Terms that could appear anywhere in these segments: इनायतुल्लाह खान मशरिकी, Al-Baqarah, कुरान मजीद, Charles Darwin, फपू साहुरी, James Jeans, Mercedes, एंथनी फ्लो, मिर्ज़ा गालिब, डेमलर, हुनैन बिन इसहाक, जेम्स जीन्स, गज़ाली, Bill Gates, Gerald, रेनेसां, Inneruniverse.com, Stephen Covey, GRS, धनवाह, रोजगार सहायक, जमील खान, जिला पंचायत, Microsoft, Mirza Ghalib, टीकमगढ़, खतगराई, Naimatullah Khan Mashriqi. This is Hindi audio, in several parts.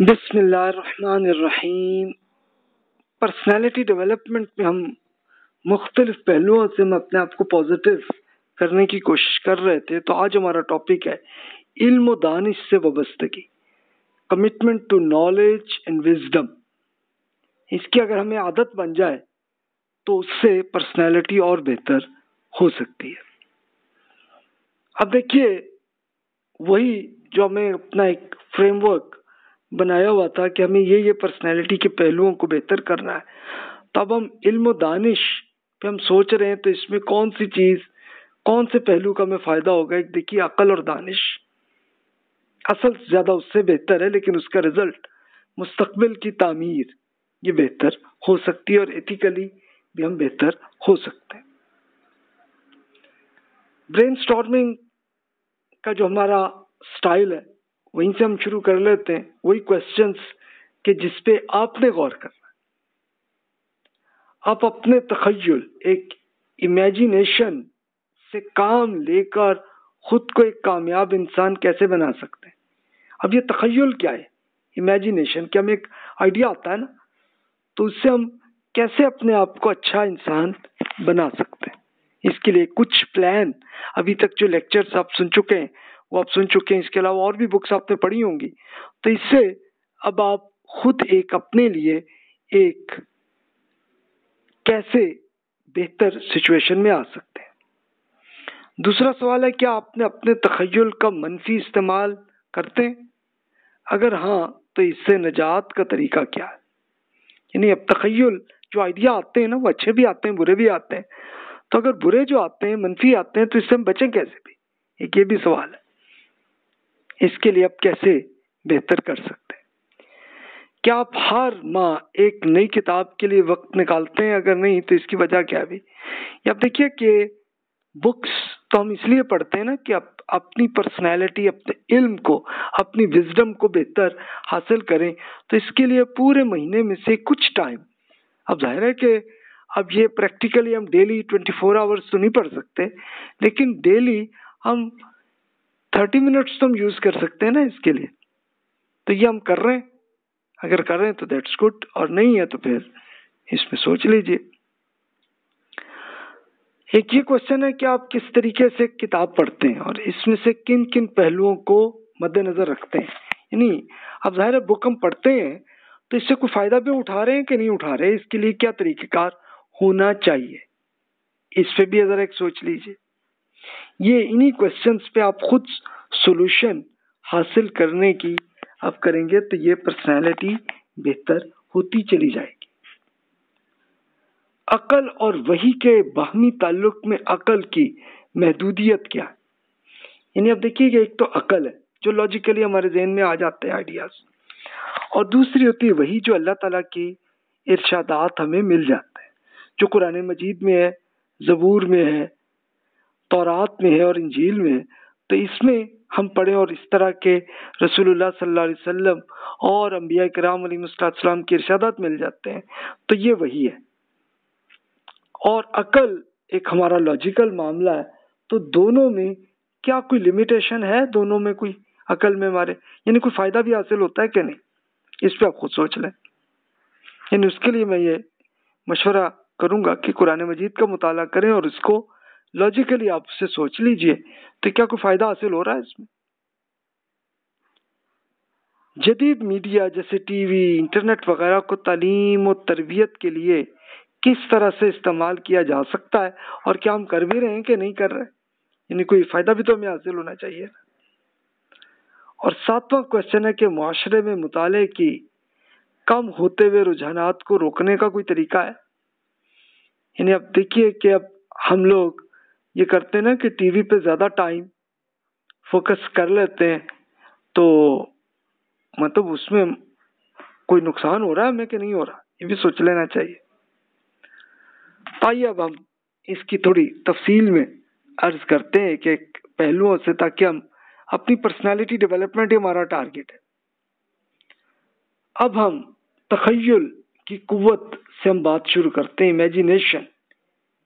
बिस्मिल्लाहिर्रहमानिर्रहीम। पर्सनालिटी डेवलपमेंट में हम मुख्तलिफ पहलुओं से हम अपने आप को पॉजिटिव करने की कोशिश कर रहे थे। तो आज हमारा टॉपिक है इल्म और दानिश से वाबस्तगी, commitment to knowledge and wisdom. इसकी अगर हमें आदत बन जाए तो उससे पर्सनालिटी और बेहतर हो सकती है। अब देखिए, वही जो हमें अपना एक फ्रेमवर्क बनाया हुआ था कि हमें ये पर्सनालिटी के पहलुओं को बेहतर करना है, तब हम इल्म और दानिश पे हम सोच रहे हैं तो इसमें कौन सी चीज़, कौन से पहलू का हमें फ़ायदा होगा। एक देखिए, अकल और दानिश असल से ज़्यादा उससे बेहतर है, लेकिन उसका रिज़ल्ट मुस्तकबिल की तामीर ये बेहतर हो सकती है और एथिकली भी हम बेहतर हो सकते हैं। ब्रेनस्टॉर्मिंग का जो हमारा स्टाइल है वहीं से हम शुरू कर लेते हैं, वही क्वेश्चंस के जिस पे आपने गौर करना है। आप अपने तखय्युल, एक इमेजिनेशन से काम लेकर खुद को एक कामयाब इंसान कैसे बना सकते हैं। अब ये तखय्युल क्या है, इमेजिनेशन, कि हमें एक आइडिया आता है ना, तो उससे हम कैसे अपने आप को अच्छा इंसान बना सकते हैं। इसके लिए कुछ प्लान, अभी तक जो लेक्चर्स आप सुन चुके हैं वो आप सुन चुके हैं, इसके अलावा और भी बुक्स आपने पढ़ी होंगी। तो इससे अब आप खुद एक अपने लिए एक कैसे बेहतर सिचुएशन में आ सकते हैं। दूसरा सवाल है, क्या आपने अपने तखय्युल का मनफी इस्तेमाल करते हैं? अगर हाँ, तो इससे निजात का तरीका क्या है। यानी अब तखय्युल जो आइडिया आते हैं ना, वो अच्छे भी आते हैं, बुरे भी आते हैं। तो अगर बुरे जो आते हैं, मनफी आते हैं, तो इससे हम बचें कैसे भी, एक ये भी सवाल है। इसके लिए आप कैसे बेहतर कर सकते हैं। क्या आप हर माह एक नई किताब के लिए वक्त निकालते हैं? अगर नहीं, तो इसकी वजह क्या है भी। या आप देखिए कि बुक्स तो हम इसलिए पढ़ते हैं ना कि आप अपनी पर्सनैलिटी, अपने इल्म को, अपनी विजडम को बेहतर हासिल करें। तो इसके लिए पूरे महीने में से कुछ टाइम, अब जाहिर है कि अब ये प्रैक्टिकली हम डेली 24 आवर्स तो नहीं पढ़ सकते, लेकिन डेली हम 30 मिनट्स तो हम यूज़ कर सकते हैं ना इसके लिए। तो ये हम कर रहे हैं, अगर कर रहे हैं तो दैट्स गुड, और नहीं है तो फिर इसमें सोच लीजिए। एक ये क्वेश्चन है कि आप किस तरीके से किताब पढ़ते हैं और इसमें से किन किन पहलुओं को मद्देनज़र रखते हैं। यानी अब ज़ाहिर है बुक हम पढ़ते हैं, तो इससे कोई फ़ायदा भी उठा रहे हैं कि नहीं उठा रहे, इसके लिए क्या तरीक़ेकार होना चाहिए, इस पर भी ज़रा एक सोच लीजिए। ये इन्हीं क्वेश्चंस पे आप खुद सॉल्यूशन हासिल करने की आप करेंगे तो ये पर्सनालिटी बेहतर होती चली जाएगी। अकल और वही के बाहमी ताल्लुक में अकल की महदूदियत क्या है। यानी आप देखिएगा, एक तो अकल है जो लॉजिकली हमारे जहन में आ जाते हैं आइडियाज, और दूसरी होती है वही जो अल्लाह ताला की इर्शादात हमें मिल जाते हैं, जो कुरान मजीद में है, ज़बूर में है, तौरात में है और इंजील में है। तो इसमें हम पढ़ें और इस तरह के रसूलुल्लाह सल्लल्लाहु अलैहि वसल्लम और अंबिया किराम अलैहिमुस्सलाम के इरशादात मिल जाते हैं, तो ये वही है। और अकल एक हमारा लॉजिकल मामला है, तो दोनों में क्या कोई लिमिटेशन है, दोनों में कोई, अकल में हमारे यानी कोई फ़ायदा भी हासिल होता है कि नहीं, इस पर आप खुद सोच लें। यानी उसके लिए मैं ये मशवरा करूँगा कि कुरान मजीद का मुताला करें और इसको लॉजिकली आप उसे सोच लीजिए, तो क्या कोई फ़ायदा हासिल हो रहा है इसमें। जदीद मीडिया जैसे टीवी, इंटरनेट वगैरह को तालीम और तरबियत के लिए किस तरह से इस्तेमाल किया जा सकता है, और क्या हम कर भी रहे हैं कि नहीं कर रहे, यानी कोई फ़ायदा भी तो हमें हासिल होना चाहिए। और सातवां क्वेश्चन है कि माशरे में मुताले की कम होते हुए रुझानात को रोकने का कोई तरीका है। यानी अब देखिए कि अब हम लोग ये करते हैं ना कि टीवी पे ज़्यादा टाइम फोकस कर लेते हैं, तो मतलब उसमें कोई नुकसान हो रहा है हमें कि नहीं हो रहा, ये भी सोच लेना चाहिए। आइए अब हम इसकी थोड़ी तफसील में अर्ज़ करते हैं कि पहलुओं से, ताकि हम अपनी पर्सनालिटी डेवलपमेंट ही हमारा टारगेट है। अब हम तखय्युल की कुव्वत से हम बात शुरू करते हैं, इमेजिनेशन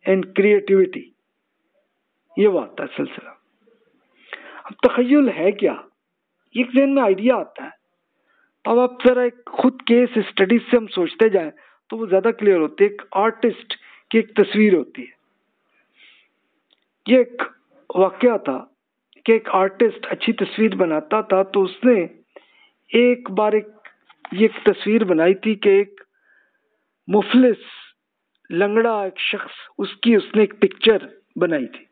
एंड क्रिएटिविटी, ये बात है सिलसिला। अब तखय्युल है क्या, एक जहन में आइडिया आता है, अब आप जरा एक खुद केस स्टडीज से हम सोचते जाएं तो वो ज्यादा क्लियर होती है। एक आर्टिस्ट की एक तस्वीर होती है। ये एक वाकया था कि एक आर्टिस्ट अच्छी तस्वीर बनाता था, तो उसने एक बार एक तस्वीर बनाई थी कि एक मुफलिस लंगड़ा एक शख्स, उसने एक पिक्चर बनाई थी।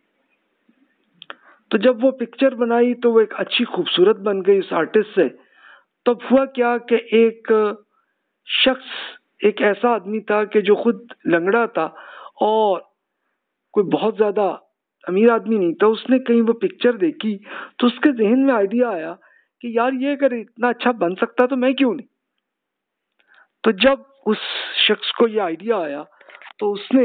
तो जब वो पिक्चर बनाई तो वो एक अच्छी खूबसूरत बन गई उस आर्टिस्ट से। तब हुआ क्या कि एक शख्स, एक ऐसा आदमी था कि जो खुद लंगड़ा था और कोई बहुत ज़्यादा अमीर आदमी नहीं था, उसने कहीं वो पिक्चर देखी तो उसके जहन में आइडिया आया कि यार ये अगर इतना अच्छा बन सकता तो मैं क्यों नहीं। तो जब उस शख्स को ये आइडिया आया तो उसने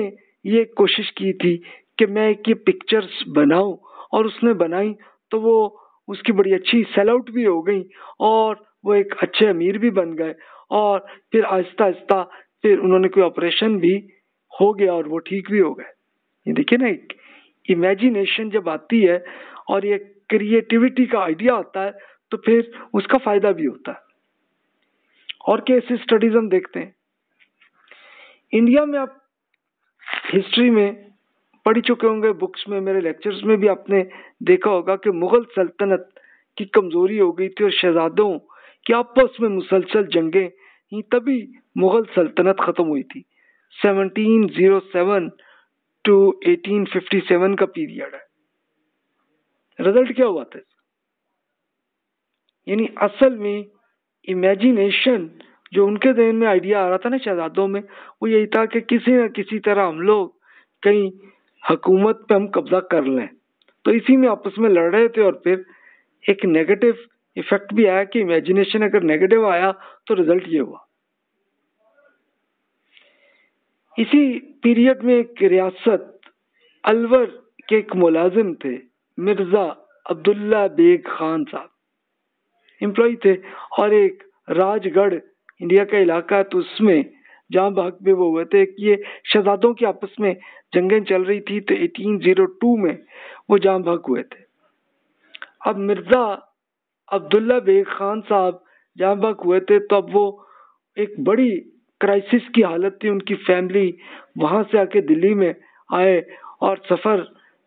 ये कोशिश की थी कि मैं ये पिक्चर्स बनाऊं, और उसने बनाई तो वो उसकी बड़ी अच्छी सेल आउट भी हो गई और वो एक अच्छे अमीर भी बन गए। और फिर आहिस्ता आहिस्ता फिर उन्होंने कोई ऑपरेशन भी हो गया और वो ठीक भी हो गए। ये देखिए ना, एक इमेजिनेशन जब आती है और ये क्रिएटिविटी का आइडिया आता है तो फिर उसका फायदा भी होता है। और कैसे स्टडीज हम देखते हैं इंडिया में, आप हिस्ट्री में पढ़ चुके होंगे, बुक्स में, मेरे लेक्चर्स में भी आपने देखा होगा कि मुग़ल सल्तनत की कमज़ोरी हो गई थी और शहजादों की आपस में मुसलसल जंगें ही, तभी मुग़ल सल्तनत ख़त्म हुई थी। 1707 टू 1857 का पीरियड है। रिजल्ट क्या हुआ था? यानी असल में इमेजिनेशन जो उनके जहन में आइडिया आ रहा था ना शहजादों में, वो यही था कि किसी न किसी तरह हम लोग कहीं हकूमत पे हम कब्जा कर लें। तो इसी में आपस में लड़ रहे थे और फिर एक नेगेटिव इफेक्ट भी आया कि इमेजिनेशन अगर नेगेटिव आया तो रिजल्ट ये हुआ। इसी पीरियड में एक रियासत अलवर के एक मुलाजिम थे, मिर्जा अब्दुल्ला बेग खान साहब एम्प्लॉय थे, और एक राजगढ़ इंडिया का इलाका, तो उसमें जहां भाग में वो हुए थे, ये शहजादों की आपस में जंगें चल रही थी तो 1802 में वो जहां भाग हुए थे। अब मिर्जा अब्दुल्ला बेग खान साहब जहां भाग हुए थे तो अब वो एक बड़ी क्राइसिस की हालत थी। उनकी फैमिली वहां से आके दिल्ली में आए और सफ़र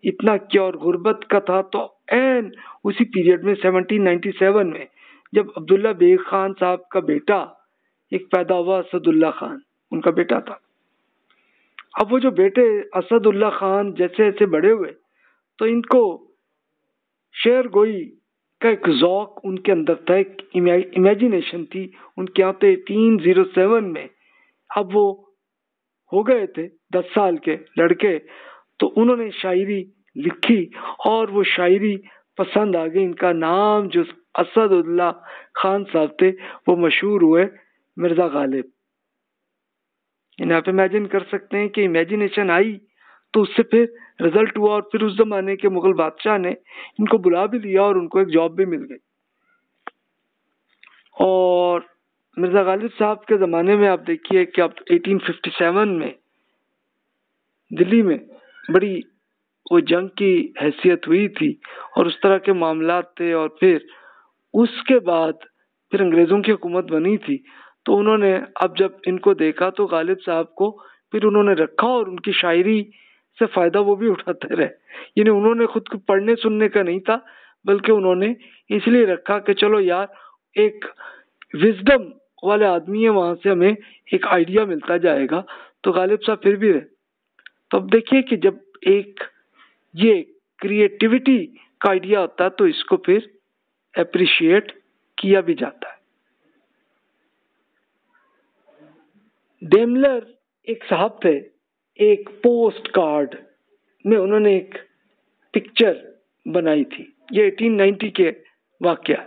इतना किया और गुर्बत का था। तो एन उसी पीरियड में 1797 में जब अब्दुल्ला बेग खान साहब का बेटा एक पैदा हुआ, असदुल्ला खान उनका बेटा था। अब वो जो बेटे असदुल्ला खान जैसे जैसे बड़े हुए तो इनको शेर गोई का एक ज़ौक उनके अंदर था, एक इमेजिनेशन थी उनके यहाँ। तो 1807 में अब वो हो गए थे 10 साल के लड़के, तो उन्होंने शायरी लिखी और वो शायरी पसंद आ गई। इनका नाम जो असदुल्ला खान साहब थे वो मशहूर हुए मिर्ज़ा गालिब। इन्हें आप इमेजिन कर सकते हैं कि इमेजिनेशन आई तो उससे फिर रिजल्ट हुआ, और फिर उस जमाने के मुगल बादशाह ने इनको बुला भी लिया और उनको एक जॉब भी मिल गई। और मिर्ज़ा गालिब साहब के ज़माने में आप देखिए कि आप 1857 में दिल्ली में बड़ी वो जंग की हैसियत हुई थी और उस तरह के मामलात थे, और फिर उसके बाद फिर अंग्रेज़ों की हुकूमत बनी थी। तो उन्होंने अब जब इनको देखा तो गालिब साहब को फिर उन्होंने रखा और उनकी शायरी से फ़ायदा वो भी उठाते रहे। यानी उन्होंने खुद को पढ़ने सुनने का नहीं था, बल्कि उन्होंने इसलिए रखा कि चलो यार एक विजडम वाले आदमी है, वहाँ से हमें एक आइडिया मिलता जाएगा। तो गालिब साहब फिर भी रहे। तो अब देखिए कि जब एक ये क्रिएटिविटी का आइडिया आता है तो इसको फिर अप्रिशिएट किया भी जाता है। डेमलर एक साहब थे, एक पोस्ट कार्ड में उन्होंने एक पिक्चर बनाई थी। ये 1890 के वाकया।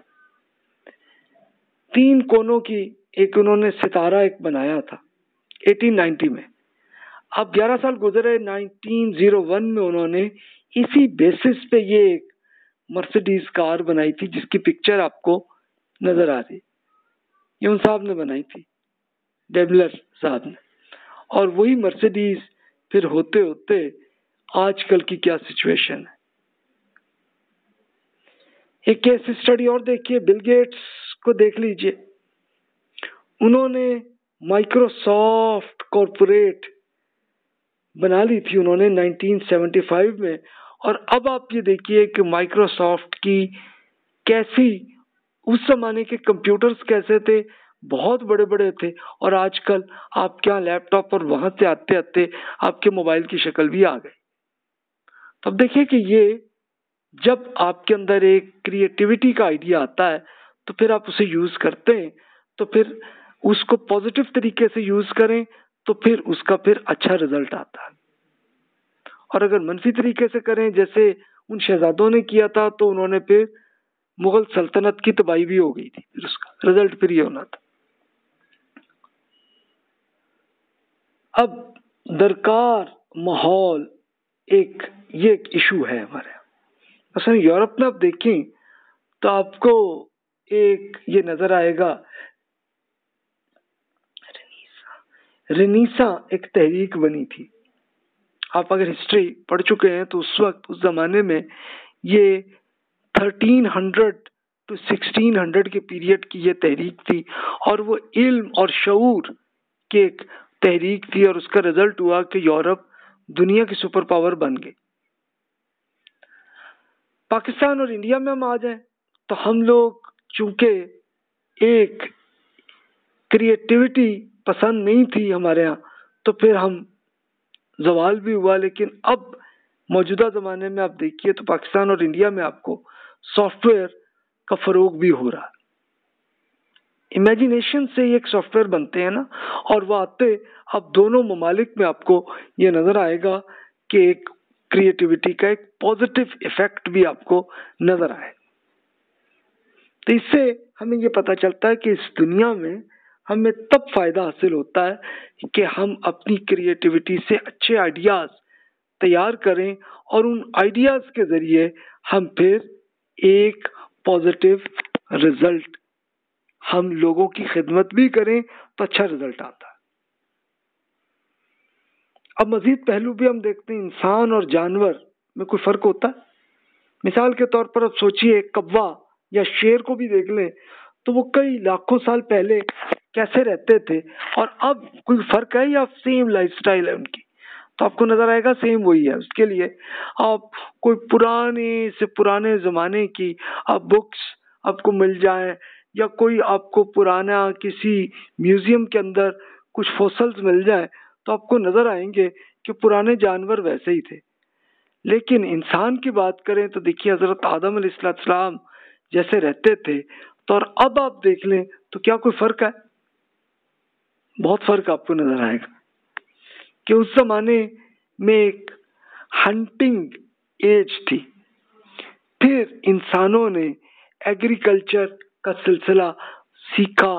3 कोनों की एक उन्होंने सितारा एक बनाया था 1890 में। अब 11 साल गुजरे, 1901 में उन्होंने इसी बेसिस पे ये एक मर्सिडीज कार बनाई थी जिसकी पिक्चर आपको नजर आ रही। ये उन साहब ने बनाई थी, डेमलर साथ में। और वही मर्सिडीज फिर होते होते आजकल की क्या सिचुएशन है। एक केस स्टडी और देखिए, बिल गेट्स को देख लीजिए। उन्होंने माइक्रोसॉफ्ट कॉरपोरेट बना ली थी उन्होंने 1975 में। और अब आप ये देखिए कि माइक्रोसॉफ्ट की कैसी, उस जमाने के कंप्यूटर्स कैसे थे, बहुत बड़े बड़े थे, और आजकल आपके यहाँ लैपटॉप और वहाँ से आते आते आपके मोबाइल की शक्ल भी आ गई। तो अब देखिए कि ये जब आपके अंदर एक क्रिएटिविटी का आइडिया आता है तो फिर आप उसे यूज़ करते हैं, तो फिर उसको पॉजिटिव तरीके से यूज़ करें तो फिर उसका फिर अच्छा रिजल्ट आता है। और अगर मनफी तरीके से करें जैसे उन शहजादों ने किया था तो उन्होंने फिर मुगल सल्तनत की तबाही भी हो गई थी, फिर उसका रिजल्ट फिर ये होना था। अब दरकार माहौल एक ये एक इशू है हमारे। असल यूरोप में आप देखें तो आपको एक ये नजर आएगा, रेनेसां एक तहरीक बनी थी। आप अगर हिस्ट्री पढ़ चुके हैं तो उस वक्त उस जमाने में ये 1300 टू 1600 के पीरियड की ये तहरीक थी और वो इल्म और शऊर की एक तहरीक थी और उसका रिजल्ट हुआ कि यूरोप दुनिया की सुपर पावर बन गई। पाकिस्तान और इंडिया में हम आ जाएं तो हम लोग चूंकि एक क्रिएटिविटी पसंद नहीं थी हमारे यहाँ तो फिर हम जवाल भी हुआ। लेकिन अब मौजूदा ज़माने में आप देखिए तो पाकिस्तान और इंडिया में आपको सॉफ्टवेयर का फ़रोग भी हो रहा है। इमेजिनेशन से ही एक सॉफ्टवेयर बनते हैं ना, और वह आते अब दोनों ममालिक में आपको ये नज़र आएगा कि एक क्रिएटिविटी का एक पॉजिटिव इफेक्ट भी आपको नज़र आए। तो इससे हमें ये पता चलता है कि इस दुनिया में हमें तब फ़ायदा हासिल होता है कि हम अपनी क्रिएटिविटी से अच्छे आइडियाज़ तैयार करें और उन आइडियाज़ के ज़रिए हम फिर एक पॉजिटिव रिज़ल्ट, हम लोगों की खिदमत भी करें तो अच्छा रिज़ल्ट आता है। अब मज़ीद पहलू भी हम देखते हैं, इंसान और जानवर में कोई फ़र्क होता है? मिसाल के तौर पर आप सोचिए कौवा या शेर को भी देख लें तो वो कई लाखों साल पहले कैसे रहते थे और अब कोई फ़र्क है या सेम लाइफस्टाइल है उनकी? तो आपको नज़र आएगा सेम वही है। उसके लिए आप कोई पुराने से पुराने ज़माने की आप बुक्स आपको मिल जाए या कोई आपको पुराना किसी म्यूज़ियम के अंदर कुछ फॉसिल्स मिल जाए तो आपको नज़र आएंगे कि पुराने जानवर वैसे ही थे। लेकिन इंसान की बात करें तो देखिए हज़रत आदम अलैहिस्सलाम जैसे रहते थे तो, और अब आप देख लें तो क्या कोई फ़र्क है? बहुत फ़र्क आपको नज़र आएगा कि उस ज़माने में एक हंटिंग एज थी, फिर इंसानों ने एग्रीकल्चर का सिलसिला सीखा,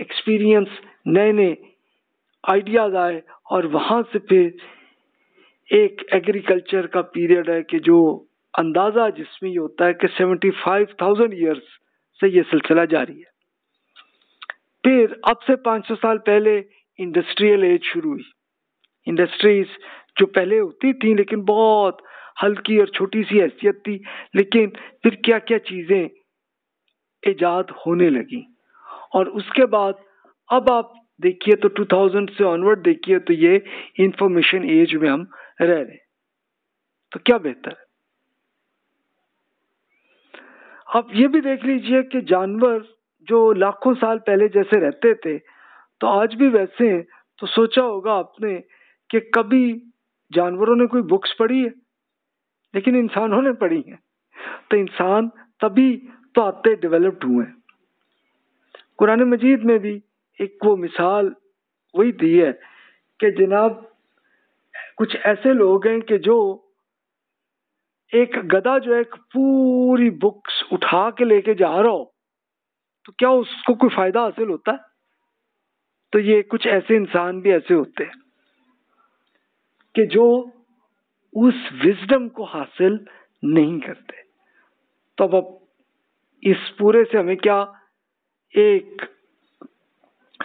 एक्सपीरियंस, नए नए आइडियाज़ आए और वहाँ से फिर एक एग्रीकल्चर का पीरियड है कि जो अंदाज़ा जिसमें ये होता है कि 75,000 ईयर्स से ये सिलसिला जारी है। फिर अब से 500 साल पहले इंडस्ट्रियल एज शुरू हुई। इंडस्ट्रीज जो पहले होती थी लेकिन बहुत हल्की और छोटी सी हैसियत थी, लेकिन फिर क्या क्या चीज़ें ईजाद होने लगी और उसके बाद अब आप देखिए तो 2000 से ऑनवर्ड देखिए तो ये इंफॉर्मेशन एज में हम रह रहे हैं। तो क्या बेहतर है? आप ये भी देख लीजिए कि जानवर जो लाखों साल पहले जैसे रहते थे तो आज भी वैसे हैं। तो सोचा होगा आपने कि कभी जानवरों ने कोई बुक्स पढ़ी है? लेकिन इंसानों ने पढ़ी है। तो इंसान तभी तो आते डेवलप्ड हुए हैं। कुरान मजीद में भी एक वो मिसाल वही दी है कि जनाब कुछ ऐसे लोग हैं कि जो एक गधा जो है पूरी बुक्स उठा के लेके जा रहा हो तो क्या उसको कोई फायदा हासिल होता है? तो ये कुछ ऐसे इंसान भी ऐसे होते हैं कि जो उस विजडम को हासिल नहीं करते। तो अब इस पूरे से हमें क्या एक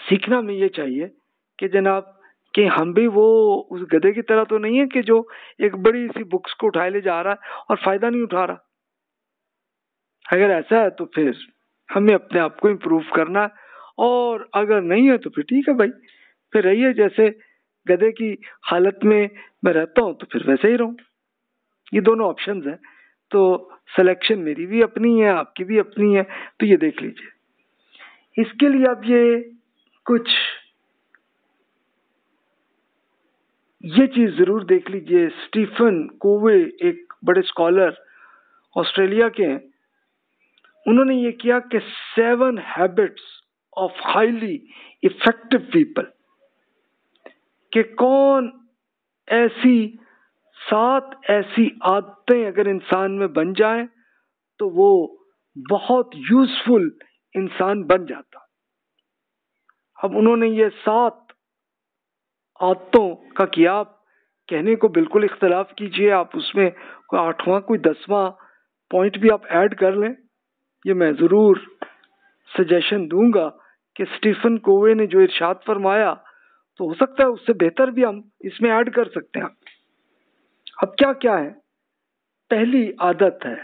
सीखना में ये चाहिए कि जनाब कि हम भी वो उस गधे की तरह तो नहीं है कि जो एक बड़ी सी बुक्स को उठाए ले जा रहा है और फ़ायदा नहीं उठा रहा। अगर ऐसा है तो फिर हमें अपने आप को इम्प्रूव करना है और अगर नहीं है तो फिर ठीक है भाई, फिर रहिए जैसे गधे की हालत में मैं रहता हूँ तो फिर वैसे ही रहूँ। ये दोनों ऑप्शंस हैं, तो सिलेक्शन मेरी भी अपनी है आपकी भी अपनी है, तो ये देख लीजिए। इसके लिए आप ये कुछ ये चीज़ ज़रूर देख लीजिए। स्टीफन कोवे एक बड़े स्कॉलर ऑस्ट्रेलिया के हैं, उन्होंने ये किया कि 7 habits of highly effective people, कि कौन ऐसी 7 ऐसी आदतें अगर इंसान में बन जाए तो वो बहुत यूजफुल इंसान बन जाता। अब उन्होंने ये 7 आदतों का किया, आप कहने को बिल्कुल इख्तलाफ कीजिए, आप उसमें कोई 8वां कोई 10वां पॉइंट भी आप ऐड कर लें। ये मैं ज़रूर सजेशन दूंगा कि स्टीफन कोवे ने जो इरशाद फरमाया तो हो सकता है उससे बेहतर भी हम इसमें ऐड कर सकते हैं। अब क्या क्या है? पहली आदत है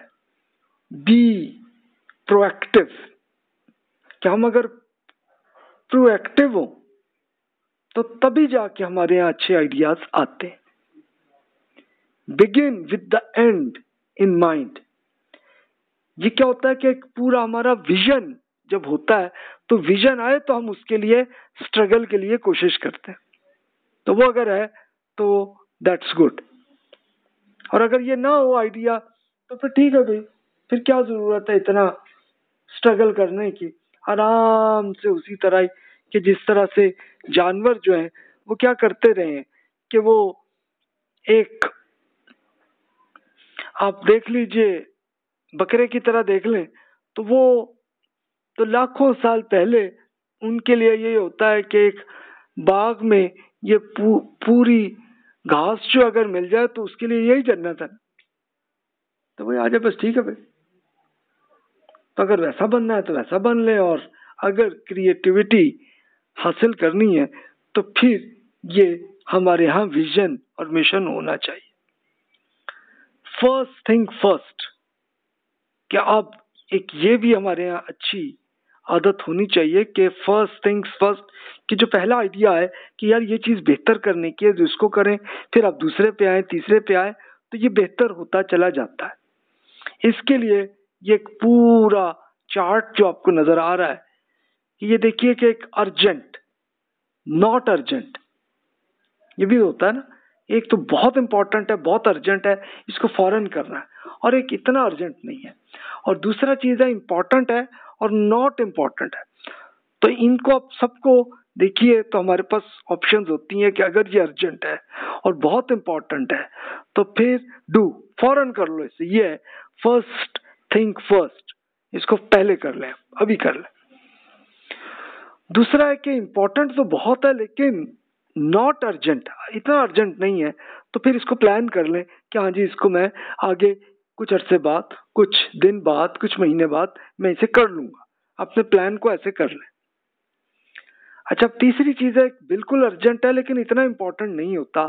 बी प्रोएक्टिव, कि हम अगर प्रोएक्टिव हो तो तभी जाके हमारे यहाँ अच्छे आइडियाज आते हैं। Begin with the end in mind, ये क्या होता है कि एक पूरा हमारा विजन जब होता है तो विजन आए तो हम उसके लिए स्ट्रगल के लिए कोशिश करते हैं, तो वो अगर है तो दैट्स गुड। और अगर ये ना हो आइडिया तो फिर ठीक है भाई, फिर क्या जरूरत है इतना स्ट्रगल करने की, आराम से उसी तरह ही कि जिस तरह से जानवर जो हैं वो क्या करते रहे हैं कि वो एक आप देख लीजिए बकरे की तरह देख लें तो वो तो लाखों साल पहले उनके लिए ये होता है कि एक बाग में ये पूरी घास जो अगर मिल जाए तो उसके लिए यही जन्नत है, तो भाई आ जाए बस ठीक है भाई। तो अगर वैसा बनना है तो वैसा बन ले, और अगर क्रिएटिविटी हासिल करनी है तो फिर ये हमारे यहाँ विजन और मिशन होना चाहिए। फर्स्ट थिंग फर्स्ट, क्या आप एक ये भी हमारे यहाँ अच्छी आदत होनी चाहिए कि फर्स्ट थिंग्स फर्स्ट, कि जो पहला आइडिया है कि यार ये चीज़ बेहतर करने की है तो इसको करें, फिर आप दूसरे पे आए तीसरे पे आए तो ये बेहतर होता चला जाता है। इसके लिए ये एक पूरा चार्ट जो आपको नज़र आ रहा है ये देखिए कि एक अर्जेंट, नॉट अर्जेंट, ये भी होता है ना, एक तो बहुत इंपॉर्टेंट है बहुत अर्जेंट है इसको फौरन करना है, और एक इतना अर्जेंट नहीं है, और दूसरा चीज़ है इंपॉर्टेंट है और नॉट इम्पॉर्टेंट है। तो इनको आप सबको देखिए तो हमारे पास ऑप्शंस होती हैं कि अगर ये अर्जेंट है और बहुत इम्पॉर्टेंट है तो फिर डू, फौरन कर लो इसे, ये है फर्स्ट थिंक फर्स्ट, इसको पहले कर लें अभी कर लें। दूसरा है कि इम्पोर्टेंट तो बहुत है लेकिन नॉट अर्जेंट, इतना अर्जेंट नहीं है तो फिर इसको प्लान कर लें कि हाँ जी इसको मैं आगे कुछ अरसे बाद कुछ दिन बाद कुछ महीने बाद मैं इसे कर लूँगा, अपने प्लान को ऐसे कर लें। अच्छा तीसरी चीज़ है बिल्कुल अर्जेंट है लेकिन इतना इम्पोर्टेंट नहीं होता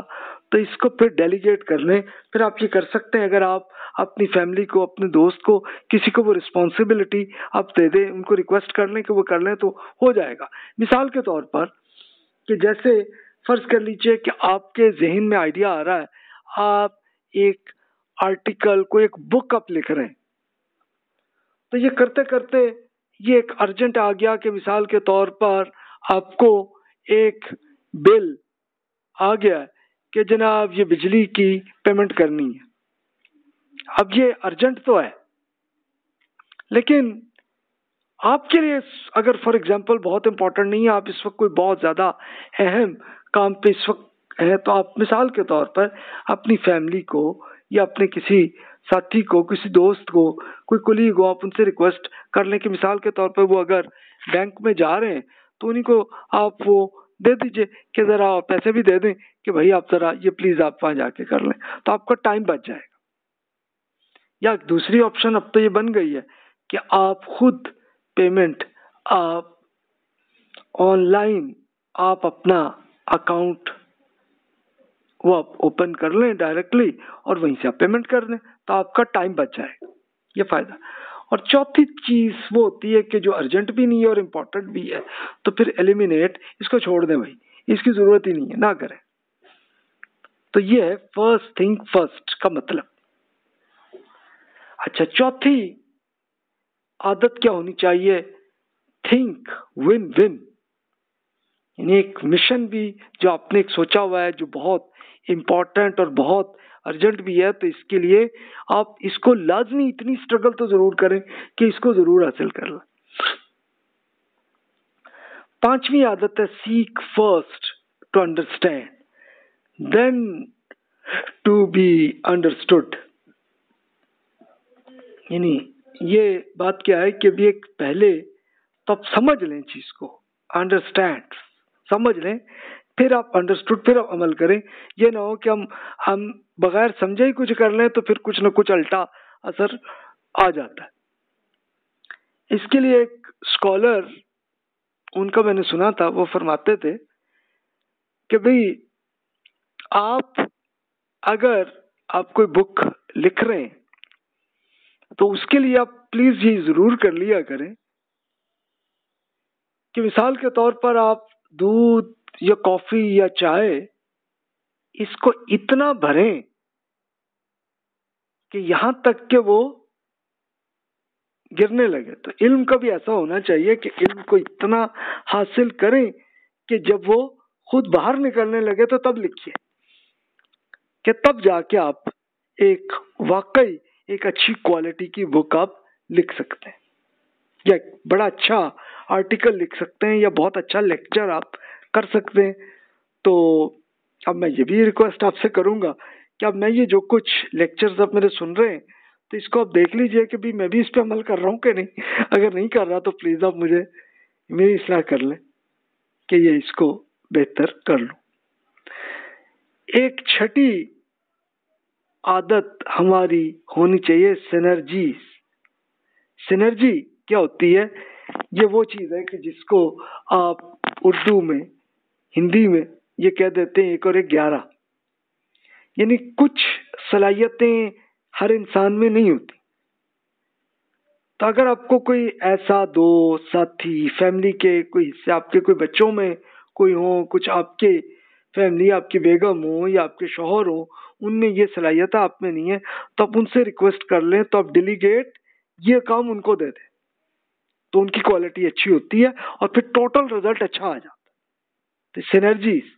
तो इसको फिर डेलीगेट कर लें, फिर आप ये कर सकते हैं अगर आप अपनी फैमिली को अपने दोस्त को किसी को वो रिस्पॉन्सिबिलिटी आप दे दें, उनको रिक्वेस्ट कर लें कि वो कर लें तो हो जाएगा। मिसाल के तौर पर कि जैसे फ़र्ज़ कर लीजिए कि आपके जहन में आइडिया आ रहा है आप एक आर्टिकल को एक बुक आप लिख रहे हैं, तो ये करते करते ये एक अर्जेंट आ गया कि मिसाल के तौर पर आपको एक बिल आ गया कि जनाब ये बिजली की पेमेंट करनी है। अब ये अर्जेंट तो है लेकिन आपके लिए अगर फॉर एग्जांपल बहुत इम्पोर्टेंट नहीं है, आप इस वक्त कोई बहुत ज़्यादा अहम काम पे इस वक्त है, तो आप मिसाल के तौर पर अपनी फैमिली को या अपने किसी साथी को किसी दोस्त को कोई कुलीग हो आप उनसे रिक्वेस्ट कर लें कि मिसाल के तौर पर वो अगर बैंक में जा रहे हैं तो उन्हीं को आप वो दे दीजिए कि ज़रा पैसे भी दे दें कि भाई आप ज़रा ये प्लीज़ आप वहाँ जाके कर लें, तो आपका टाइम बच जाएगा। या दूसरी ऑप्शन अब तो ये बन गई है कि आप खुद पेमेंट आप ऑनलाइन आप अपना अकाउंट वो आप ओपन कर लें डायरेक्टली और वहीं से आप पेमेंट कर दें, तो आपका टाइम बच जाएगा, ये फ़ायदा। और चौथी चीज वो होती है कि जो अर्जेंट भी नहीं है और इम्पोर्टेंट भी है, तो फिर एलिमिनेट, इसको छोड़ दें भाई, इसकी जरूरत ही नहीं है, ना करें। तो ये है फर्स्ट थिंग फर्स्ट का मतलब। अच्छा, चौथी आदत क्या होनी चाहिए? थिंक विन विन, यानी एक मिशन भी जो आपने एक सोचा हुआ है जो बहुत इम्पोर्टेंट और बहुत अर्जेंट भी है, तो इसके लिए आप इसको लाजमी इतनी स्ट्रगल तो जरूर करें कि इसको जरूर हासिल कर लें। पांचवी आदत है seek first to understand then to be understood, यानी ये बात क्या है कि अभी एक पहले तो आप समझ लें चीज को, अंडरस्टैंड समझ लें, फिर आप अंडरस्टूड, फिर आप अमल करें। ये ना हो कि हम बगैर समझे ही कुछ कर लें, तो फिर कुछ ना कुछ अल्टा असर आ जाता है। इसके लिए एक स्कॉलर, उनका मैंने सुना था, वो फरमाते थे कि भाई आप अगर आप कोई बुक लिख रहे हैं तो उसके लिए आप प्लीज ये जरूर कर लिया करें कि मिसाल के तौर पर आप दूध या कॉफी या चाय इसको इतना भरें कि यहां तक के वो गिरने लगे। तो इल्म का भी ऐसा होना चाहिए कि इल्म को इतना हासिल करें कि जब वो खुद बाहर निकलने लगे तो तब लिखिए, कि तब जाके आप एक वाकई एक अच्छी क्वालिटी की बुक आप लिख सकते हैं, या बड़ा अच्छा आर्टिकल लिख सकते हैं, या बहुत अच्छा लेक्चर आप कर सकते हैं। तो अब मैं ये भी रिक्वेस्ट आपसे करूंगा कि अब मैं ये जो कुछ लेक्चर्स आप मेरे सुन रहे हैं तो इसको आप देख लीजिए कि भी मैं भी इस पे अमल कर रहा हूँ कि नहीं। अगर नहीं कर रहा तो प्लीज़ आप मुझे मेरी इसलाह कर लें कि ये इसको बेहतर कर लूँ। एक छठी आदत हमारी होनी चाहिए सिनर्जी। सिनर्जी क्या होती है? ये वो चीज़ है कि जिसको आप उर्दू में, हिंदी में ये कह देते हैं 1 और 1 11, यानी कुछ सलाहियतें हर इंसान में नहीं होती। तो अगर आपको कोई ऐसा दोस्त, साथी, फैमिली के कोई हिस्से, आपके कोई बच्चों में कोई हो, कुछ आपके फैमिली, आपकी बेगम हो या आपके शौहर हो, उनमें ये सलाहियत आप में नहीं है, तो आप उनसे रिक्वेस्ट कर लें, तो आप डेलीगेट ये काम उनको दे दें, तो उनकी क्वालिटी अच्छी होती है और फिर टोटल रिजल्ट अच्छा आ जाता है। तो सिनर्जीज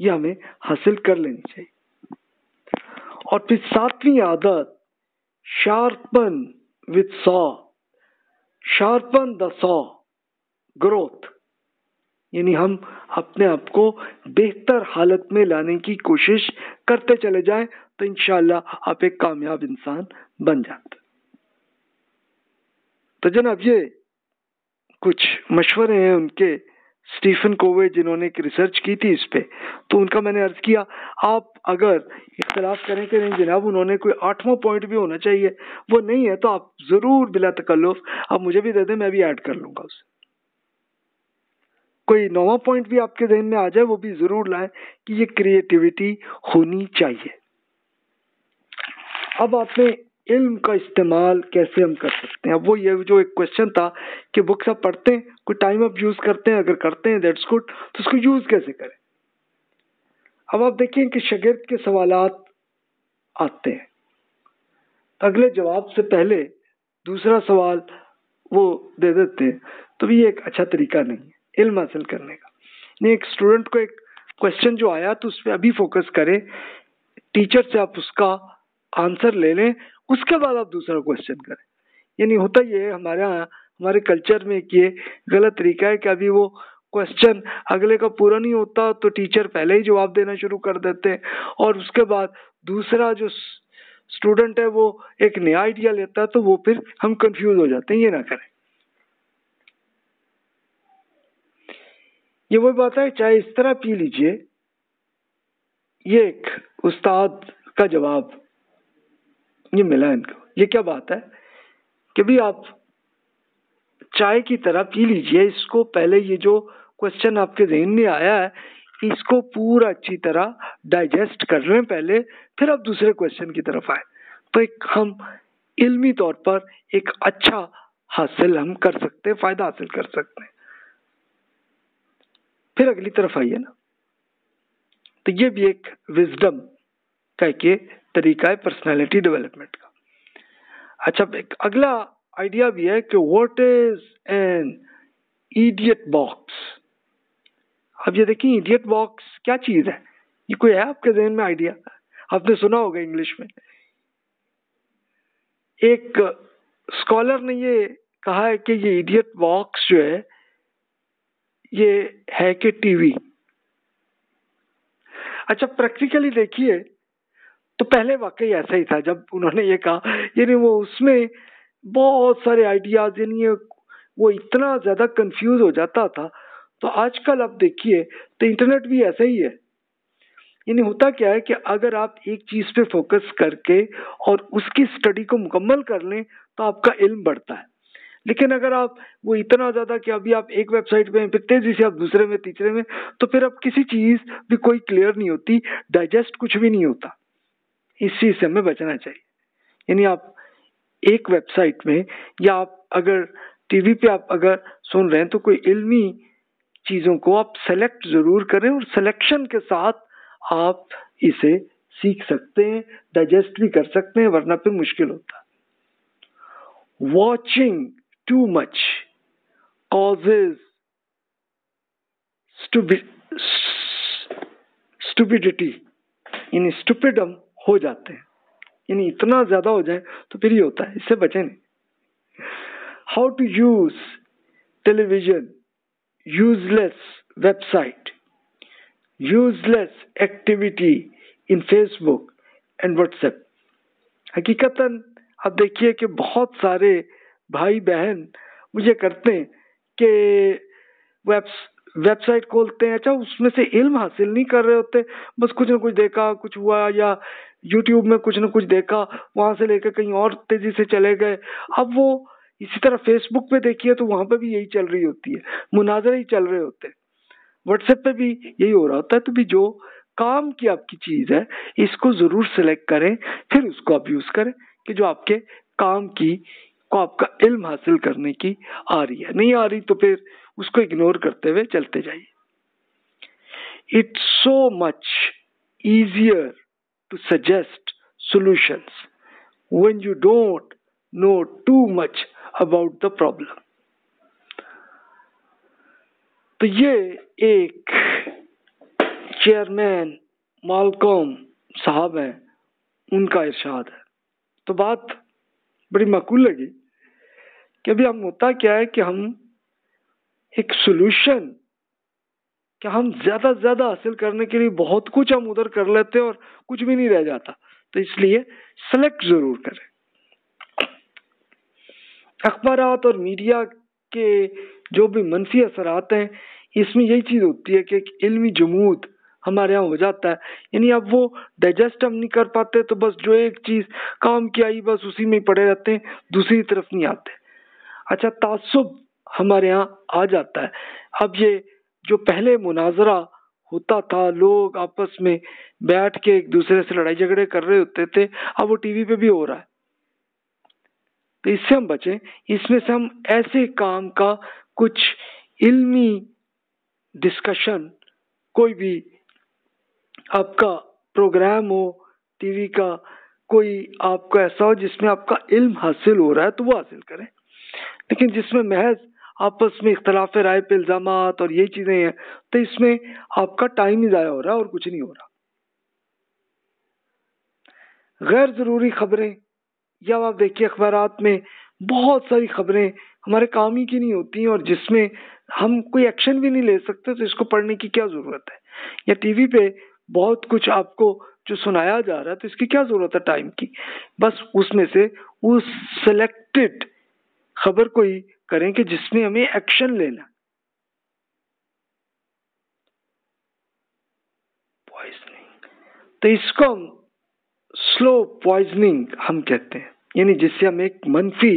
ये हमें हासिल कर लेनी चाहिए। और फिर सातवीं आदत sharpen with saw, sharpen the saw, growth, यानी हम अपने आप को बेहतर हालत में लाने की कोशिश करते चले जाएं, तो इंशाल्लाह आप एक कामयाब इंसान बन जाते। तो जनाब ये कुछ मशवरे हैं उनके, स्टीफन कोवे, जिन्होंने एक रिसर्च की थी इस पे। तो उनका मैंने अर्ज किया, आप अगर इख्तलाफ करें कि नहीं जनाब उन्होंने कोई 8वां पॉइंट भी होना चाहिए, वो नहीं है, तो आप ज़रूर बिला तकल्लुफ़ आप मुझे भी दे दें, मैं भी ऐड कर लूँगा उसे। कोई 9वां पॉइंट भी आपके जहन में आ जाए वो भी ज़रूर लाएं कि ये क्रिएटिविटी होनी चाहिए। अब आपने इल्म का इस्तेमाल कैसे हम कर सकते हैं? अब वो ये जो एक क्वेश्चन था कि बुक्स आप पढ़ते हैं, कोई टाइम आप यूज़ करते हैं, अगर करते हैं दैट्स गुड, तो उसको यूज़ कैसे करें? अब आप देखें कि शागिर्द के सवालात आते हैं, तो अगले जवाब से पहले दूसरा सवाल वो दे देते हैं, तो भी एक अच्छा तरीका नहीं है इल्म हासिल करने का। नहीं, एक स्टूडेंट को एक क्वेश्चन जो आया तो उस पर अभी फोकस करें, टीचर से आप उसका आंसर ले लें, उसके बाद आप दूसरा क्वेश्चन करें। यानी होता ये है हमारे कल्चर में कि ये गलत तरीका है कि अभी वो क्वेश्चन अगले का पूरा नहीं होता तो टीचर पहले ही जवाब देना शुरू कर देते हैं, और उसके बाद दूसरा जो स्टूडेंट है वो एक नया आइडिया लेता है, तो वो फिर हम कंफ्यूज हो जाते हैं। ये ना करें। ये वो बात है, चाहे इस तरह पी लीजिए, ये एक उस्ताद का जवाब ये मिला इनको। ये क्या बात है कि भी आप चाय की तरह पी लीजिए इसको, पहले ये जो क्वेश्चन आपके जहन में आया है इसको पूरा अच्छी तरह डाइजेस्ट कर लें पहले, फिर आप दूसरे क्वेश्चन की तरफ आए। तो एक हम इल्मी तौर पर एक अच्छा हासिल हम कर सकते हैं, फायदा हासिल कर सकते हैं। फिर अगली तरफ आइए ना, तो ये भी एक विजडम का के तरीका है पर्सनालिटी डेवलपमेंट का। अच्छा, एक अगला आइडिया भी है कि what is an idiot box. अब ये देखिए इडियट बॉक्स क्या चीज है, ये कोई है आपके जहन में आइडिया? आपने सुना होगा इंग्लिश में, एक स्कॉलर ने ये कहा है कि ये इडियट बॉक्स जो है ये है कि टीवी। अच्छा, प्रैक्टिकली देखिए तो पहले वाकई ऐसा ही था जब उन्होंने ये कहा, यानी वो उसमें बहुत सारे आइडियाज, यानी वो इतना ज़्यादा कंफ्यूज हो जाता था। तो आजकल आप देखिए तो इंटरनेट भी ऐसा ही है, यानी होता क्या है कि अगर आप एक चीज़ पे फोकस करके और उसकी स्टडी को मुकम्मल कर लें तो आपका इल्म बढ़ता है। लेकिन अगर आप वो इतना ज़्यादा कि अभी आप एक वेबसाइट पे हैं, फिर तेज़ी से आप दूसरे में, तीसरे में, तो फिर अब किसी चीज़ भी कोई क्लियर नहीं होती, डाइजेस्ट कुछ भी नहीं होता। इस चीज़ से हमें बचना चाहिए, यानी आप एक वेबसाइट में या आप अगर टीवी पे आप अगर सुन रहे हैं तो कोई इल्मी चीज़ों को आप सेलेक्ट ज़रूर करें और सिलेक्शन के साथ आप इसे सीख सकते हैं, डाइजेस्ट भी कर सकते हैं, वरना फिर मुश्किल होता। Watching too much causes stupidity, यानी स्टूपिडम हो जाते हैं, यानी इतना ज्यादा हो जाए तो फिर ये होता है, इससे बचें नहीं। How to use television, useless website, useless activity in Facebook and WhatsApp. हकीकतन आप देखिए कि बहुत सारे भाई बहन मुझे करते हैं कि वेबसाइट खोलते हैं, अच्छा उसमें से इल्म हासिल नहीं कर रहे होते, बस कुछ ना कुछ देखा, कुछ हुआ, या यूट्यूब में कुछ ना कुछ देखा, वहाँ से लेकर कहीं और तेज़ी से चले गए। अब वो इसी तरह फेसबुक पे देखिए तो वहाँ पे भी यही चल रही होती है, मुनाजरे ही चल रहे होते हैं, व्हाट्सएप पे भी यही हो रहा होता है। तो भी जो काम की आपकी चीज़ है इसको ज़रूर सेलेक्ट करें, फिर उसको आप यूज़ करें कि जो आपके काम की को आपका इल्म हासिल करने की आ रही है, नहीं आ रही तो फिर उसको इग्नोर करते हुए चलते जाइए। It's so much easier to suggest solutions when you don't know too much about the problem. तो ये एक चेयरमैन मालकॉम साहब हैं, उनका इरशाद है। तो बात बड़ी माकूल लगी कि अभी हम होता क्या है कि हम एक सॉल्यूशन क्या हम ज़्यादा से ज़्यादा हासिल करने के लिए बहुत कुछ हम उधर कर लेते हैं और कुछ भी नहीं रह जाता। तो इसलिए सेलेक्ट ज़रूर करें। अखबारात और मीडिया के जो भी मनफी असरात हैं, इसमें यही चीज़ होती है कि एक इल्मी जमूद हमारे यहाँ हो जाता है, यानी अब वो डाइजेस्ट हम नहीं कर पाते, तो बस जो एक चीज़ काम की आई बस उसी में पड़े रहते हैं, दूसरी तरफ नहीं आते। अच्छा, तासुब हमारे यहाँ आ जाता है। अब ये जो पहले मुनाजरा होता था, लोग आपस में बैठ के एक दूसरे से लड़ाई झगड़े कर रहे होते थे, अब वो टीवी पे भी हो रहा है। तो इससे हम बचें, इसमें से हम ऐसे काम का कुछ इल्मी डिस्कशन, कोई भी आपका प्रोग्राम हो टीवी का, कोई आपका ऐसा हो जिसमें आपका इल्म हासिल हो रहा है तो वो हासिल करें। लेकिन जिसमें महज आपस में इख्तलाफ राय पे इल्ज़ामात और ये चीज़ें हैं, तो इसमें आपका टाइम ही ज़ाया हो रहा है और कुछ नहीं हो रहा। गैर ज़रूरी ख़बरें, या आप देखिए अखबारात में बहुत सारी ख़बरें हमारे काम ही की नहीं होती और जिसमें हम कोई एक्शन भी नहीं ले सकते, तो इसको पढ़ने की क्या ज़रूरत है? या टीवी पे बहुत कुछ आपको जो सुनाया जा रहा है, तो इसकी क्या ज़रूरत है टाइम की? बस उसमें से उस सेलेक्टेड खबर को ही करें कि जिसमें हमें एक्शन लेना। पॉइजनिंग, तो इसको हम स्लो पॉइजनिंग हम कहते हैं, यानी जिससे हम एक मनफी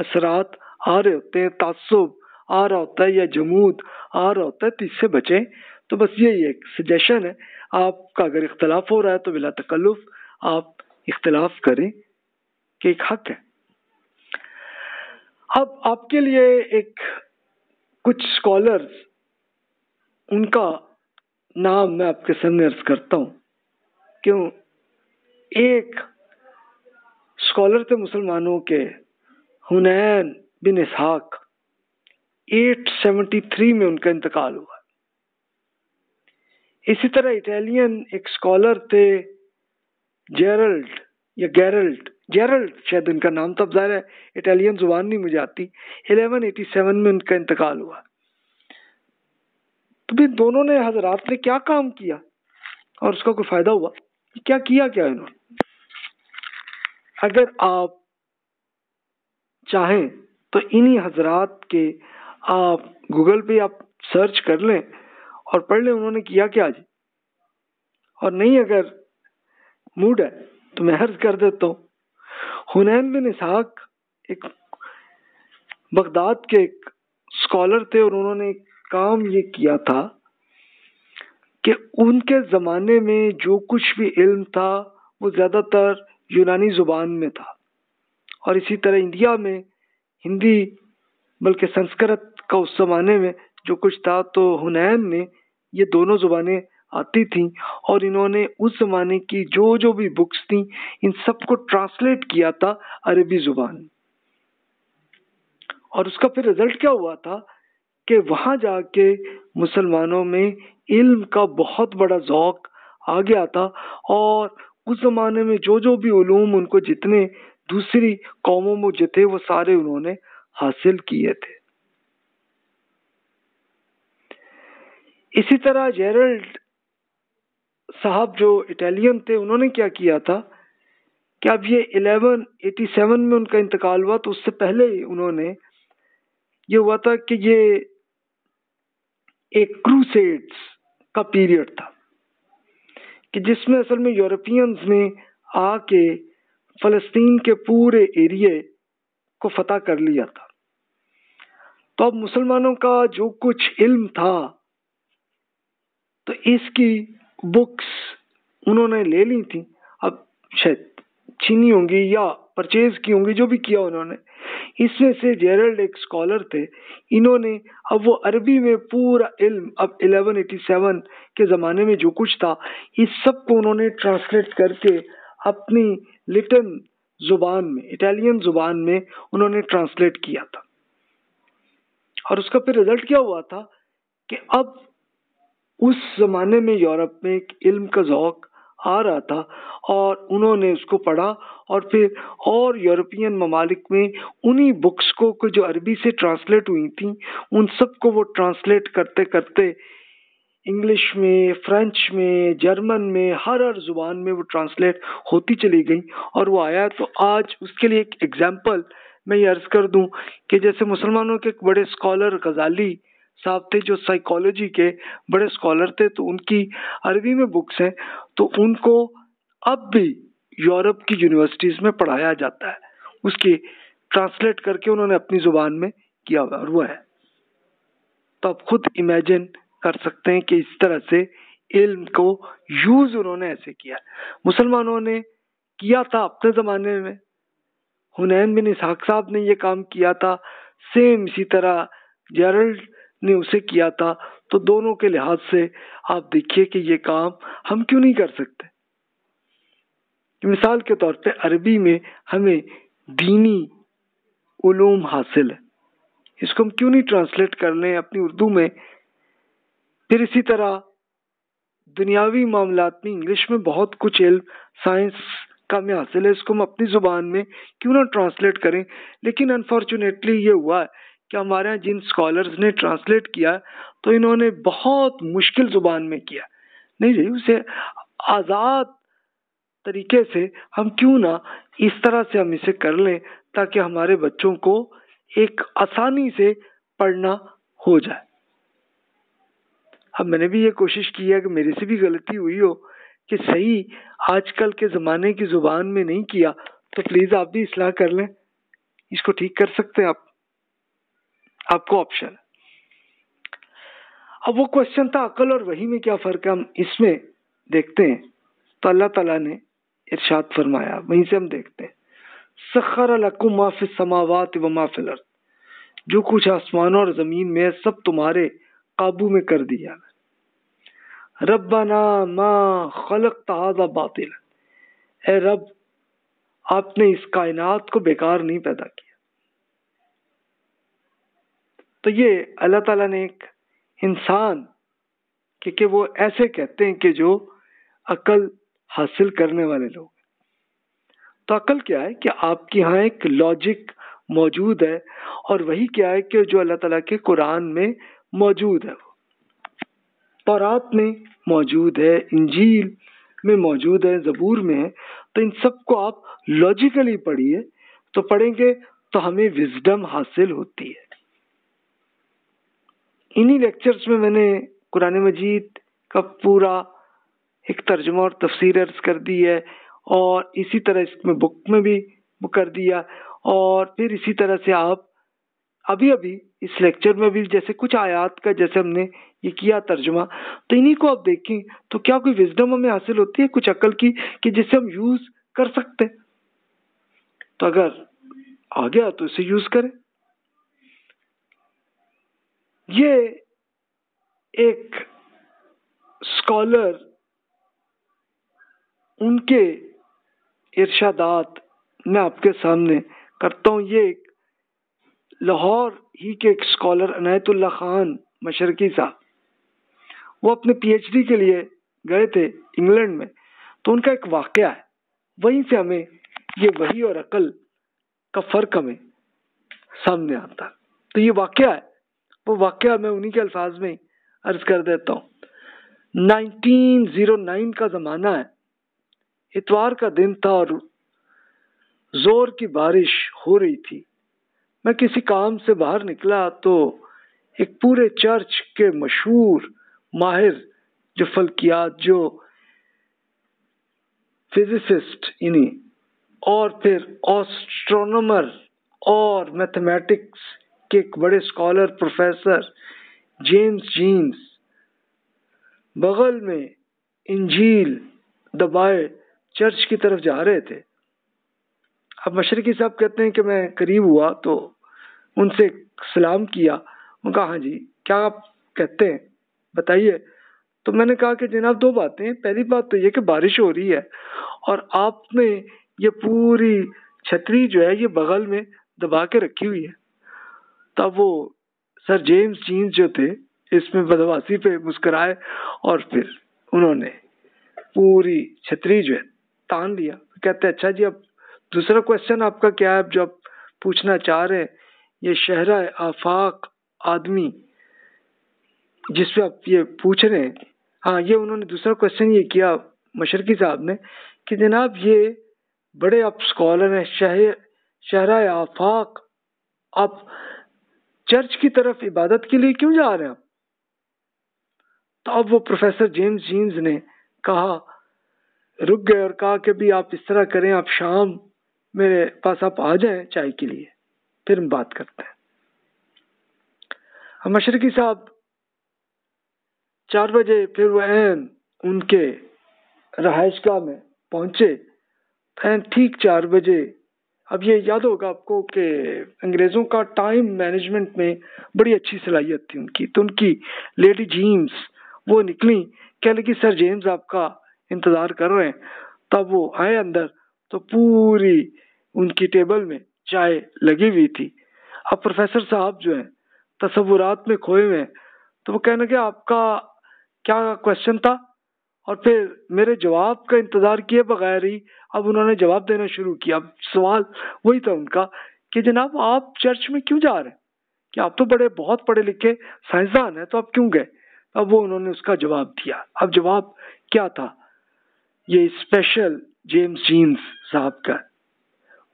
असरात आ रहे होते हैं, तासुब आ रहा होता है या जमूद आ रहा होता है, तो इससे बचें। तो बस यही एक सजेशन है, आपका अगर इख्तलाफ हो रहा है तो बिला तकल्लुफ आप इख्तलाफ करें कि एक हक है। अब आपके लिए एक कुछ स्कॉलर्स, उनका नाम मैं आपके सामने अर्ज करता हूँ। क्यों? एक स्कॉलर थे मुसलमानों के हुनैन बिन इसहाक। 873 में उनका इंतकाल हुआ। इसी तरह इटालियन एक स्कॉलर थे जेरल्ड, शायद उनका नाम था। अब ज़ाहिर है इटालियन जुबान नहीं मुझे आती। 1187 में उनका इंतकाल हुआ। तो भी दोनों ने, हजरात ने क्या काम किया और उसका कोई फायदा हुआ? क्या किया क्या इन्होंने? अगर आप चाहें तो इन्हीं हजरात के आप गूगल पे आप सर्च कर लें और पढ़ लें उन्होंने किया क्या जी। और नहीं अगर मूड है तो मैं अर्ज कर देता हूँ। हुनैन बिन इसहाक एक बगदाद के एक स्कॉलर थे और उन्होंने काम ये किया था कि उनके ज़माने में जो कुछ भी इल्म था वो ज़्यादातर यूनानी ज़ुबान में था। और इसी तरह इंडिया में हिंदी, बल्कि संस्कृत का उस ज़माने में जो कुछ था, तो हुनैन ने ये दोनों ज़ुबानें आती थी और इन्होंने उस ज़माने की जो भी बुक्स थी इन सबको ट्रांसलेट किया था अरबी ज़ुबान। और उसका फिर रिज़ल्ट क्या हुआ था कि वहाँ जाके मुसलमानों में इल्म का बहुत बड़ा ज़ौक़ आ गया था। और उस ज़माने में जो भी उलूम उनको जितने दूसरी कौमों में थे वो सारे उन्होंने हासिल किए थे। इसी तरह जेरल्ड साहब जो इटालियन थे, उन्होंने क्या किया था कि अब ये 1187 में उनका इंतकाल हुआ, तो उससे पहले ही उन्होंने ये हुआ था कि ये एक क्रूसेड्स का पीरियड था कि जिसमें असल में यूरोपियंस ने आके फ़लस्तीन के पूरे एरिए को फतह कर लिया था। तो अब मुसलमानों का जो कुछ इल्म था तो इसकी बुक्स उन्होंने ले ली थी। अब शायद छीनी होंगी या परचेज की होंगी, जो भी किया उन्होंने। इसमें से जेरल्ड एक स्कॉलर थे, इन्होंने अब वो अरबी में पूरा इल्म, अब 1187 के ज़माने में जो कुछ था, इस सब को उन्होंने ट्रांसलेट करके अपनी लिटन ज़ुबान में, इटालियन ज़ुबान में उन्होंने ट्रांसलेट किया था। और उसका फिर रिज़ल्ट क्या हुआ था कि अब उस ज़माने में यूरोप में एक इल्म का ज़ौक़ आ रहा था और उन्होंने उसको पढ़ा और फिर और यूरोपियन ममालिक में उन्हीं बुक्स को जो अरबी से ट्रांसलेट हुई थी उन सब को वो ट्रांसलेट करते करते इंग्लिश में, फ्रेंच में, जर्मन में, हर ज़ुबान में वो ट्रांसलेट होती चली गई और वो आया। तो आज उसके लिए एक एग्ज़ाम्पल मैं ये अर्ज़ कर दूं कि जैसे मुसलमानों के एक बड़े स्कॉलर गज़ाली साहब थे जो साइकोलॉजी के बड़े स्कॉलर थे, तो उनकी अरबी में बुक्स हैं, तो उनको अब भी यूरोप की यूनिवर्सिटीज़ में पढ़ाया जाता है। उसकी ट्रांसलेट करके उन्होंने अपनी ज़ुबान में किया हुआ और वो है। तो आप खुद इमेजिन कर सकते हैं कि इस तरह से इल्म को यूज़ उन्होंने ऐसे किया, मुसलमानों ने किया था अपने ज़माने में। हुनैन बिन इसहाक साहब ने ये काम किया था, सेम इसी तरह जेरल्ड ने उसे किया था। तो दोनों के लिहाज से आप देखिए कि ये काम हम क्यों नहीं कर सकते। मिसाल के तौर पे अरबी में हमें दीनी उलूम हासिल है, इसको हम क्यों नहीं ट्रांसलेट कर लें अपनी उर्दू में। फिर इसी तरह दुनियावी मामलात में इंग्लिश में बहुत कुछ इल्म साइंस का में हासिल है, इसको हम अपनी ज़ुबान में क्यों ना ट्रांसलेट करें। लेकिन अनफॉर्चुनेटली ये हुआ है कि हमारे यहाँ जिन स्कॉलर्स ने ट्रांसलेट किया तो इन्होंने बहुत मुश्किल ज़ुबान में किया। नहीं जी, उसे आज़ाद तरीके से हम क्यों ना इस तरह से हम इसे कर लें ताकि हमारे बच्चों को एक आसानी से पढ़ना हो जाए। अब मैंने भी ये कोशिश की है कि मेरे से भी गलती हुई हो कि सही आजकल के ज़माने की ज़ुबान में नहीं किया, तो प्लीज़ आप भी इसलाह कर लें, इसको ठीक कर सकते हैं आप, आपको ऑप्शन। अब वो क्वेश्चन था अकल और वही में क्या फ़र्क है, हम इसमें देखते हैं। तो अल्लाह ताला ने इरशाद फरमाया, वहीं से हम देखते हैं, सखर लकुम मा फिस समावाति व मा फिल अर्द, जो कुछ आसमान और जमीन में है सब तुम्हारे काबू में कर दिया। रब्बाना मा खलक़्ता हाज़ा बातिल, ऐ रब आपने इस कायनात को बेकार नहीं पैदा किया। तो ये अल्लाह ताला ने एक इंसान कि वो ऐसे कहते हैं कि जो अकल हासिल करने वाले लोग। तो अकल क्या है कि आपके यहाँ एक लॉजिक मौजूद है और वही क्या है कि जो अल्लाह ताला के कुरान में मौजूद है, तौरात में मौजूद है, इंजील में मौजूद है, ज़बूर में है। तो इन सबको आप लॉजिकली पढ़िए, तो पढ़ेंगे तो हमें विजडम हासिल होती है। इन्हीं लेक्चर्स में मैंने कुरान मजीद का पूरा एक तर्जुमा और तफसीर अर्ज कर दी है और इसी तरह इसमें बुक में भी कर दिया। और फिर इसी तरह से आप अभी अभी इस लेक्चर में भी जैसे कुछ आयात का जैसे हमने ये किया तर्जुमा, तो इन्हीं को आप देखें तो क्या कोई विजडम हमें हासिल होती है, कुछ अकल की कि जिससे हम यूज़ कर सकते। तो अगर आ गया तो इसे यूज़ करें। ये एक स्कॉलर उनके इर्शादात मैं आपके सामने करता हूँ। ये एक लाहौर ही के एक स्कॉलर अनायतुल्लाह खान मशरकी साहब, वो अपने पीएचडी के लिए गए थे इंग्लैंड में। तो उनका एक वाकया है, वहीं से हमें ये वही और अकल का फ़र्क हमें सामने आता। तो ये वाकया है, वो वाकया मैं उन्हीं के अल्फाज में अर्ज कर देता हूँ। 1909 का ज़माना है, इतवार का दिन था और ज़ोर की बारिश हो रही थी। मैं किसी काम से बाहर निकला तो एक पूरे चर्च के मशहूर माहिर जो फल्कियात, जो फिजिसिस्ट इन्हीं और फिर एस्ट्रोनॉमर और मैथमेटिक्स के एक बड़े स्कॉलर प्रोफेसर जेम्स जीन्स, बगल में इंजील दबाए चर्च की तरफ जा रहे थे। अब मशरकी साहब कहते हैं कि मैं करीब हुआ तो उनसे सलाम किया। उन्होंने कहा हाँ जी, क्या आप कहते हैं, बताइए। तो मैंने कहा कि जनाब दो बातें, पहली बात तो ये कि बारिश हो रही है और आपने ये पूरी छतरी जो है ये बगल में दबा के रखी हुई है। तब वो सर जेम्स जीन्स जो थे इसमें बदमाशी पे मुस्कराए और फिर उन्होंने पूरी छतरी जो है तान लिया। कहते हैं अच्छा जी, अब दूसरा क्वेश्चन आपका क्या है जो आप पूछना चाह रहे हैं। ये शहरा आफाक आदमी जिस पे आप ये पूछ रहे हैं, हाँ, ये उन्होंने दूसरा क्वेश्चन ये किया मशरकी साहब ने कि जनाब ये बड़े आप स्कॉलर हैं, शहरा आफाक, आप चर्च की तरफ इबादत के लिए क्यों जा रहे हैं आप? तो अब वो प्रोफेसर जेम्स जीन्स ने कहा, रुक गए और कहा कि भी आप इस तरह करें, आप शाम मेरे पास आप आ जाएं चाय के लिए, फिर हम बात करते हैं। मशरकी साहब 4 बजे फिर वो एन उनके रहायशगाह में पहुंचे। एन ठीक 4 बजे, अब ये याद होगा आपको कि अंग्रेज़ों का टाइम मैनेजमेंट में बड़ी अच्छी सलाहियत थी उनकी। तो उनकी लेडी जीम्स वो निकली, कह लगी सर जेम्स आपका इंतज़ार कर रहे हैं। तब वो आए अंदर तो पूरी उनकी टेबल में चाय लगी हुई थी। अब प्रोफेसर साहब जो हैं तसव्वुरात में खोए हुए हैं, तो वो कहने लगे आपका क्या क्वेश्चन था, और फिर मेरे जवाब का इंतज़ार किए बगैर ही अब उन्होंने जवाब देना शुरू किया। अब सवाल वही था उनका कि जनाब आप चर्च में क्यों जा रहे हैं, कि आप तो बड़े बहुत पढ़े लिखे साइंसदान हैं, तो आप क्यों गए। अब वो उन्होंने उसका जवाब दिया। अब जवाब क्या था, ये स्पेशल जेम्स जीन्स साहब का,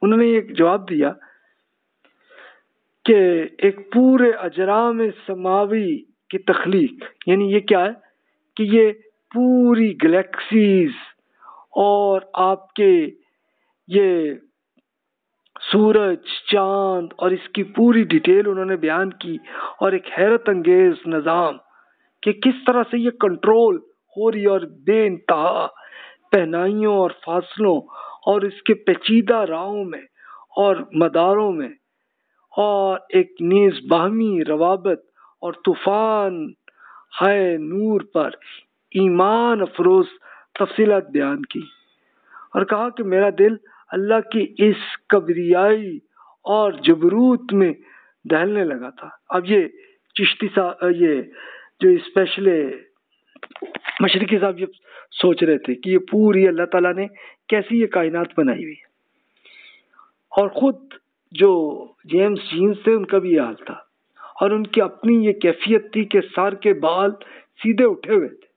उन्होंने एक जवाब दिया कि एक पूरे अजराम समावी की तख्लीक, यानी ये क्या है कि ये पूरी गैलेक्सीज और आपके ये सूरज चांद और इसकी पूरी डिटेल उन्होंने बयान की, और एक हैरत अंगेज निज़ाम कि किस तरह से ये कंट्रोल हो रही है और बेइंतहा पहनाइयों और फासलों और इसके पेचीदा राहों में और मदारों में और एक नीज बाहमी रवाबत और तूफान है नूर पर ईमान अफरोज तफसीलात बयान की और कहा कि मेरा दिल अल्लाह की इस कबरियाई और जबरूत में दहलने लगा था। अब ये चिश्ती साहब, ये जो स्पेशली मशरिकी साहब ये सोच रहे थे कि ये पूरी अल्लाह ताला ने कैसी ये कायनात बनाई हुई है, और ख़ुद जो जेम्स जीन्स थे उनका भी ये हाल था, और उनकी अपनी ये कैफियत थी कि सर के बाल सीधे उठे हुए थे,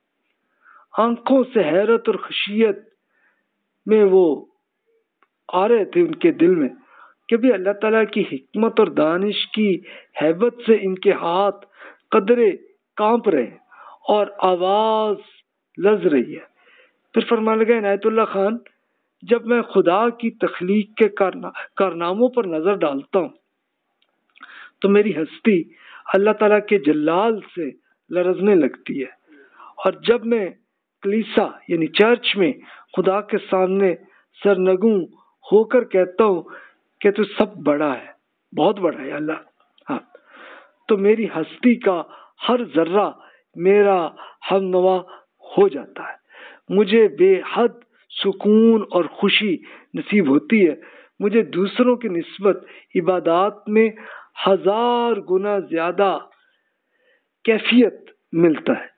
आंखों से हैरत और खुशियत में वो आ रहे थे उनके दिल में कि भी अल्लाह ताला की हिकमत और दानिश की हैबत से इनके हाथ कदरे कांप रहे हैं और आवाज़ लज रही है। फिर फरमाने लगा इनायतुल्लाह खान, जब मैं खुदा की तख्लीक के कारनामों पर नज़र डालता हूँ तो मेरी हस्ती अल्लाह ताला के जलाल से लरजने लगती है, और जब मैं कलीसा यानी चर्च में खुदा के सामने सरनगू होकर कहता हूँ कि तू सब बड़ा है, बहुत बड़ा है अल्लाह, हाँ, तो मेरी हस्ती का हर जर्रा मेरा हमनवा हो जाता है, मुझे बेहद सुकून और खुशी नसीब होती है, मुझे दूसरों की निस्बत इबादत में 1000 गुना ज़्यादा कैफियत मिलता है।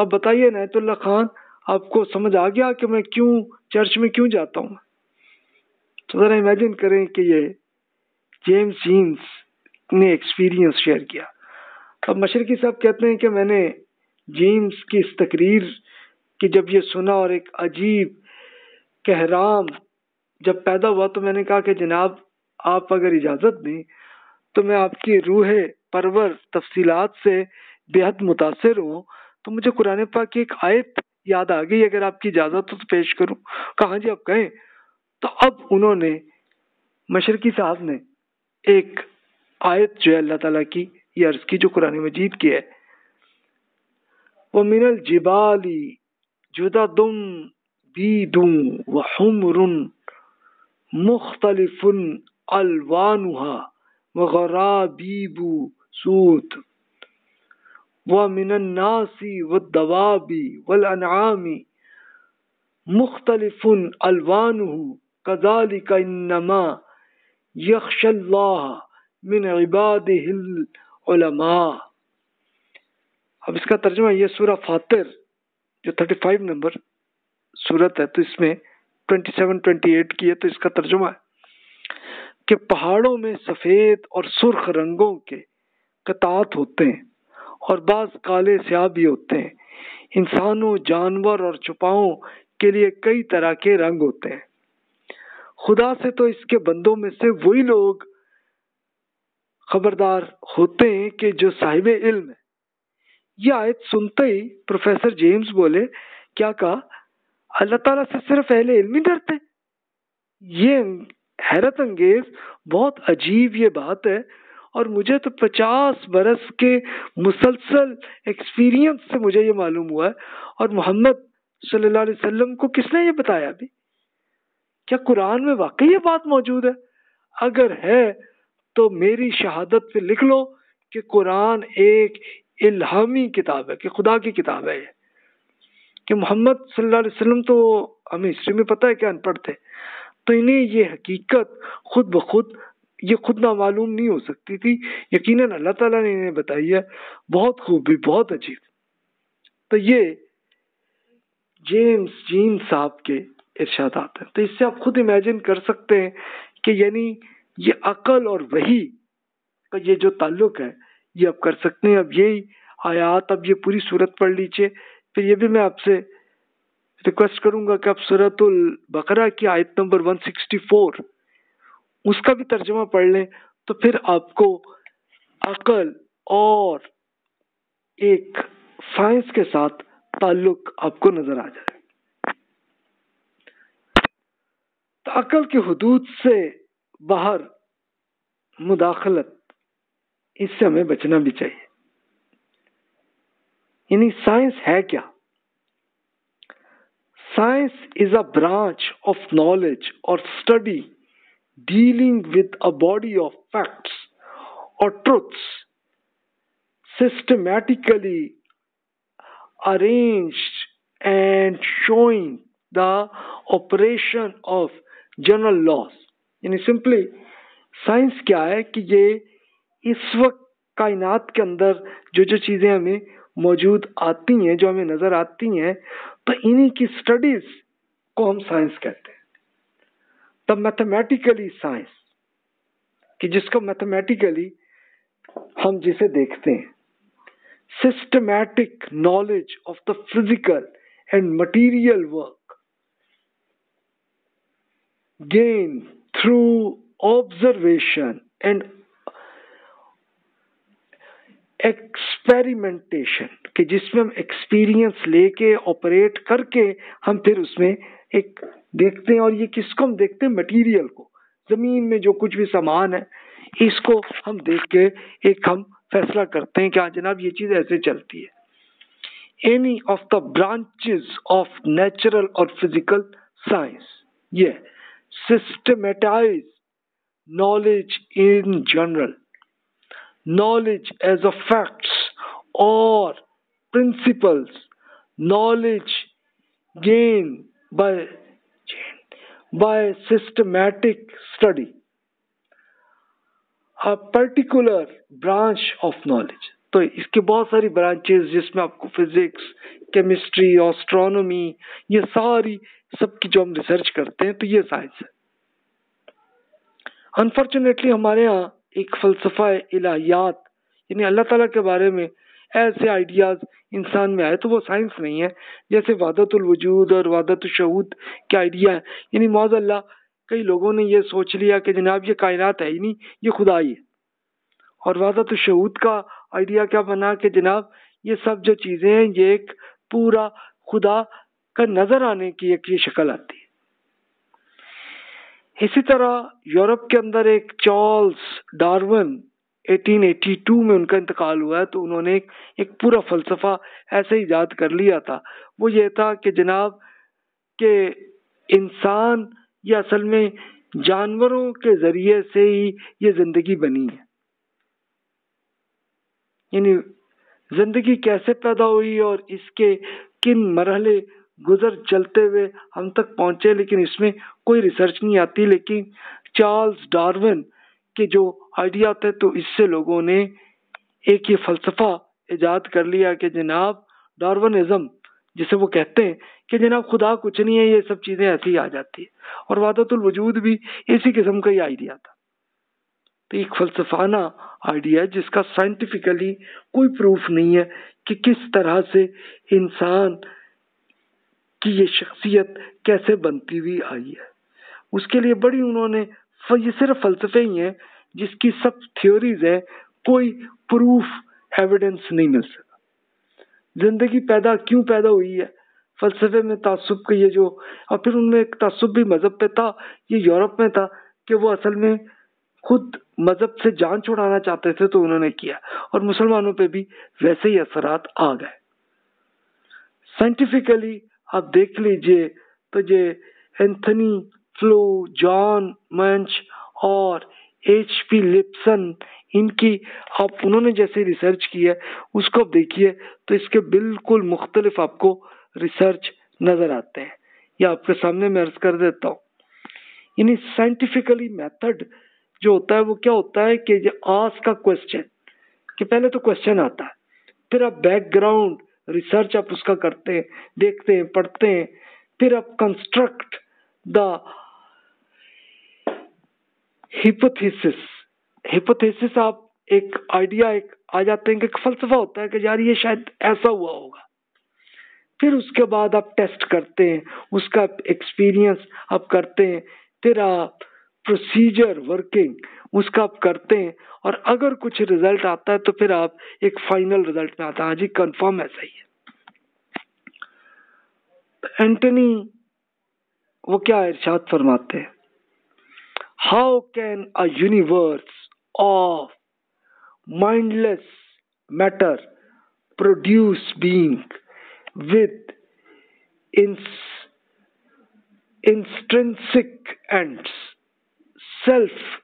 अब बताइए नायतुल्लाह खान, आपको समझ आ गया कि मैं क्यों चर्च में क्यों जाता हूँ? तो ज़रा इमेजिन करें कि ये जेम्स जीन्स ने एक्सपीरियंस शेयर किया। अब मशरिकी साहब कहते हैं कि मैंने जीन्स की इस तकरीर की जब ये सुना और एक अजीब कहराम जब पैदा हुआ तो मैंने कहा कि जनाब आप अगर इजाज़त दें तो मैं आपकी रूह परवर तफसीलात से बेहद मुतासर हूँ, तो मुझे कुरान पाक की एक आयत याद आ गई, अगर आपकी इजाज़त हो तो पेश करूँ। कहाँ जी आप कहें। तो अब उन्होंने मशरिकी साहब ने एक आयत जो है अल्लाह ताला की ये अर्ज़ की जो कुरान मजीद की है, वो मिनल जिबाली जुदा दुम बीदूं व हुमरुन मुख्तलिफुन अलवानुहा व गराबीबू सूद व मिनन नासी व दवाबी वल अनआमी मुख्तलिफुन अलवानुहु कज़ालिका इन्नमा यख्शल्लाह मिन इबादिहिल उलमा। अब इसका तर्जुमा, ये सूरह फातिर जो 35 नंबर सूरत है तो इसमें 27-28 की है, तो इसका तर्जुमा है कि पहाड़ों में सफ़ेद और सुर्ख रंगों के कतात होते हैं और बाज़ काले स्याह भी होते हैं, इंसानों जानवर और छुपाओं के लिए कई तरह के रंग होते हैं। खुदा से तो इसके बंदों में से वही लोग खबरदार होते हैं कि जो साहिब इल्म है। यह आयत सुनते ही प्रोफेसर जेम्स बोले, क्या कहा, अल्लाह ताला से सिर्फ अहले इल्मी डरते? ये हैरत अंगेज, बहुत अजीब ये बात है, और मुझे तो 50 बरस के मुसलसल एक्सपीरियंस से मुझे ये मालूम हुआ है, और मोहम्मद सल्लल्लाहु अलैहि वसल्लम को किसने ये बताया? अभी क्या कुरान में वाकई ये बात मौजूद है? अगर है तो मेरी शहादत पे लिख लो कि कुरान एक इल्हामी किताब है, कि खुदा की किताब है। कि मोहम्मद सल्लल्लाहु अलैहि वसल्लम तो हमें हिस्ट्री में पता है कि अनपढ़ थे, तो इन्हें ये हकीकत खुद ब खुद ये खुद ना मालूम नहीं हो सकती थी, यकीनन अल्लाह ताला ने इन्हें बताई है। बहुत खूब भी, बहुत अजीब। तो ये जेम्स जीन साहब के इरशादात हैं। तो इससे आप खुद इमेजिन कर सकते हैं कि यानी ये अकल और वही का ये जो ताल्लुक है ये आप कर सकते हैं। अब यही आयात, अब ये पूरी सूरत पढ़ लीजिए। फिर ये भी मैं आपसे रिक्वेस्ट करूंगा कि आप सूरतुल बकरा की आयत नंबर 164 उसका भी तर्जुमा पढ़ लें, तो फिर आपको अकल और एक साइंस के साथ ताल्लुक आपको नजर आ जाए। तो अकल के हुदूद से बाहर मुदाखलत, इससे हमें बचना भी चाहिए। यानी साइंस है क्या? Science is a branch of knowledge और study dealing with a body of facts or truths systematically arranged and showing the operation of general laws. यानी simply science क्या है कि ये इस वक्त कायनात के अंदर जो जो चीज़ें हमें मौजूद आती हैं, जो हमें नज़र आती हैं, तो इन्हीं की स्टडीज़ को हम साइंस कहते हैं. तब मैथमेटिकली साइंस कि जिसको मैथमेटिकली हम जिसे देखते हैं, systematic knowledge of the physical and material world gain through observation and experimentation कि जिसमें हम एक्सपीरियंस लेके ऑपरेट करके हम फिर उसमें एक देखते हैं. और ये किसको हम देखते हैं? मटेरियल को, ज़मीन में जो कुछ भी सामान है इसको हम देख के एक हम फैसला करते हैं कि हाँ जनाब ये चीज़ ऐसे चलती है. Any of the branches of natural और फिजिकल साइंस, ये systematize knowledge in general, knowledge as a facts or principles, knowledge gained by systematic study, a particular branch of knowledge. तो इसके बहुत सारी branches जिसमें आपको physics, chemistry, astronomy, ये सारी सबकी जो हम research करते हैं तो ये science है. Unfortunately हमारे यहाँ एक फ़लसफ़ा इलाहियात यानी अल्लाह ताला के बारे में ऐसे आइडियाज़ इंसान में आए तो वो साइंस नहीं है, जैसे वादतुल वजूद और वादतुल शहूद के आइडिया है. यानी मौज़ल्ला कई लोगों ने ये सोच लिया कि जनाब ये कायनात है ही नहीं, ये खुदाई है. और वादतुल शहूद का आइडिया क्या बना कि जनाब ये सब जो चीज़ें हैं ये एक पूरा खुदा का नज़र आने की एक ये शक्ल आती है. इसी तरह यूरोप के अंदर एक चार्ल्स डार्विन 1882 में उनका इंतकाल हुआ है, तो उन्होंने एक पूरा फ़लसफ़ा ऐसे ही इजाद कर लिया था. वो ये था कि जनाब के इंसान या असल में जानवरों के ज़रिए से ही ये ज़िंदगी बनी है. यानी ज़िंदगी कैसे पैदा हुई और इसके किन मरहले गुजर चलते हुए हम तक पहुंचे, लेकिन इसमें कोई रिसर्च नहीं आती. लेकिन चार्ल्स डार्विन के जो आइडिया थे तो इससे लोगों ने एक ये फ़लसफ़ा इजाद कर लिया कि जनाब डार्विनिज़म जिसे वो कहते हैं कि जनाब खुदा कुछ नहीं है, ये सब चीज़ें ऐसी आ जाती है. और वादतुल वजूद भी इसी किस्म का ही आइडिया था. तो एक फ़लसफ़ाना आइडिया जिसका साइंटिफिकली कोई प्रूफ नहीं है कि किस तरह से इंसान कि ये शख्सियत कैसे बनती हुई आई है. उसके लिए बड़ी उन्होंने ये सिर्फ फ़लसफ़े ही हैं जिसकी सब थ्योरीज हैं, कोई प्रूफ एविडेंस नहीं मिल सका. ज़िंदगी पैदा क्यों पैदा हुई है, फ़लसफ़े में तासुब के ये जो, और फिर उनमें एक तासुब भी मज़हब पे था, ये यूरोप में था कि वो असल में खुद मज़हब से जान छुड़ाना चाहते थे तो उन्होंने किया, और मुसलमानों पर भी वैसे ही असरात आ गए. साइंटिफिकली आप देख लीजिए तो ये एंथनी फ्लो, जॉन मंच और HP लिप्सन, इनकी आप उन्होंने जैसे रिसर्च की है उसको आप देखिए तो इसके बिल्कुल मुख्तलिफ आपको रिसर्च नज़र आते हैं. ये आपके सामने मैं अर्ज़ कर देता हूँ. यानी साइंटिफिकली मेथड जो होता है वो क्या होता है कि ये आज का क्वेश्चन कि पहले तो क्वेश्चन आता है, फिर आप बैकग्राउंड रिसर्च आप उसका करते हैं, देखते हैं, पढ़ते हैं, फिर आप कंस्ट्रक्ट द हिपोथेसिस. हिपोथेसिस आप एक आइडिया एक आ जाते हैं कि एक फलसफा होता है कि यार ये शायद ऐसा हुआ होगा. फिर उसके बाद आप टेस्ट करते हैं, उसका एक्सपीरियंस आप करते हैं, फिर आप प्रोसीजर वर्किंग उसका आप करते हैं, और अगर कुछ रिजल्ट आता है तो फिर आप एक फाइनल रिजल्ट में आता है जी कंफर्म ऐसा ही है. एंटनी वो क्या इरशाद फरमाते हैं, how can a universe of mindless matter produce being with intrinsic ends self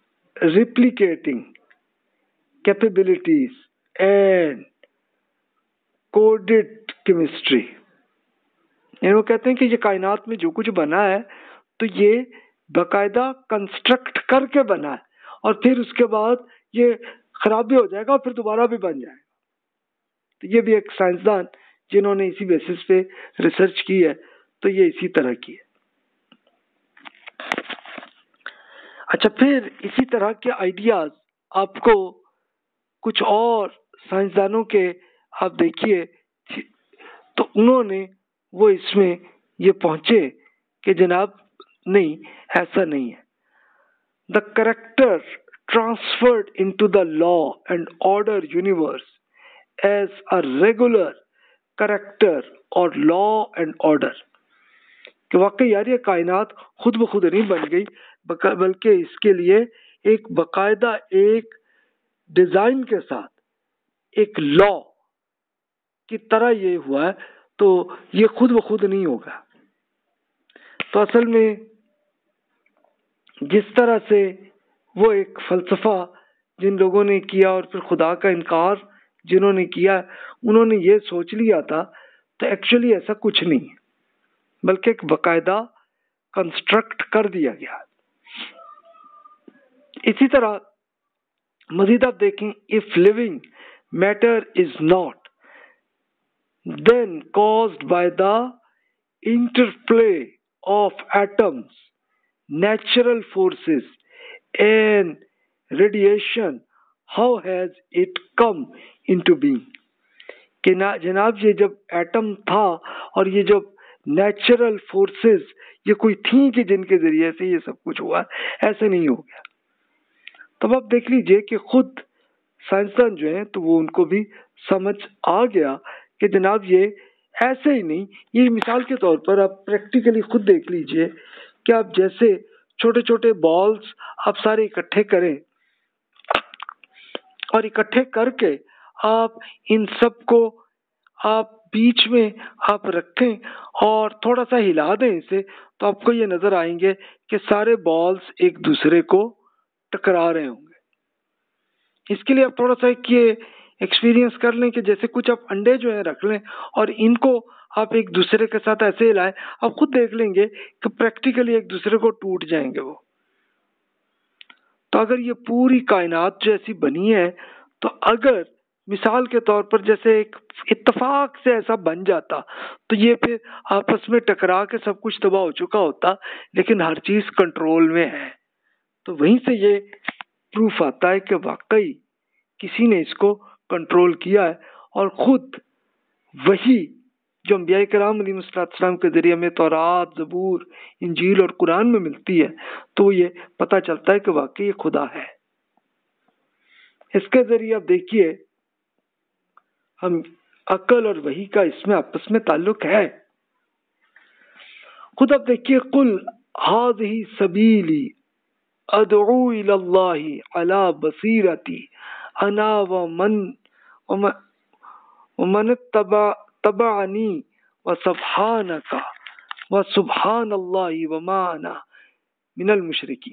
replicating capabilities and coded chemistry. वो कहते हैं कि ये कायनात में जो कुछ बना है तो ये बाकायदा कंस्ट्रक्ट करके बना है और फिर उसके बाद ये खराब भी हो जाएगा और फिर दोबारा भी बन जाएगा. तो ये भी एक साइंसदान जिन्होंने इसी बेसिस पे रिसर्च की है, तो ये इसी तरह की है. अच्छा, फिर इसी तरह के आइडियाज आपको कुछ और साइंसदानों के आप देखिए तो उन्होंने वो इसमें ये पहुंचे कि जनाब नहीं, ऐसा नहीं है. The character transferred into the law and order universe as a regular character or law and order. कि वाकई यार ये कायनात खुद ब खुद नहीं बन गई, बल्कि इसके लिए एक बाकायदा एक डिजाइन के साथ एक लॉ की तरह ये हुआ है, तो ये खुद ब खुद नहीं होगा. तो असल में जिस तरह से वो एक फलसफा जिन लोगों ने किया और फिर खुदा का इनकार जिन्होंने किया, उन्होंने ये सोच लिया था तो एक्चुअली ऐसा कुछ नहीं है, बल्कि एक बाकायदा कंस्ट्रक्ट कर दिया गया. इसी तरह मजीद आप देखें, if living matter is not then caused by the interplay of atoms, natural forces and radiation, how has it come into being? कि ना जनाब, ये जब एटम था और ये जब नेचुरल फोर्सेस ये कोई थी कि जिनके जरिए से ये सब कुछ हुआ, ऐसे नहीं हो गया. तब आप देख लीजिए कि खुद साइंसदान जो हैं तो वो उनको भी समझ आ गया कि जनाब ये ऐसे ही नहीं. ये मिसाल के तौर पर आप प्रैक्टिकली खुद देख लीजिए कि आप जैसे छोटे छोटे बॉल्स आप सारे इकट्ठे करें और इकट्ठे करके आप इन सब को आप बीच में आप रखें और थोड़ा सा हिला दें इसे, तो आपको ये नजर आएंगे कि सारे बॉल्स एक दूसरे को टकरा रहे होंगे. इसके लिए आप थोड़ा सा ये एक्सपीरियंस कर लें कि जैसे कुछ आप अंडे जो है रख लें और इनको आप एक दूसरे के साथ ऐसे हिलाएं, आप खुद देख लेंगे कि प्रैक्टिकली एक दूसरे को टूट जाएंगे वो. तो अगर ये पूरी कायनात जैसी बनी है, तो अगर मिसाल के तौर पर जैसे एक इत्तफाक से ऐसा बन जाता तो ये फिर आपस में टकरा के सब कुछ तबाह हो चुका होता, लेकिन हर चीज कंट्रोल में है. तो वहीं से ये प्रूफ आता है कि वाकई किसी ने इसको कंट्रोल किया है और खुद वही जो अंबिया कराम अलैहिस्सलाम के जरिए हमें तौरात, ज़बूर, इंजील और कुरान में मिलती है, तो ये पता चलता है कि वाकई खुदा है. इसके जरिए आप देखिए हम अकल और वही का इसमें आपस में ताल्लुक है. खुद आप देखिए, कुल हाज़िही सबीली अदऊ इलल्लाही अला बसीरती अना व मन तबानी व सुबहानका व सुबहानल्लाही व माना मिनल मुशरिकी.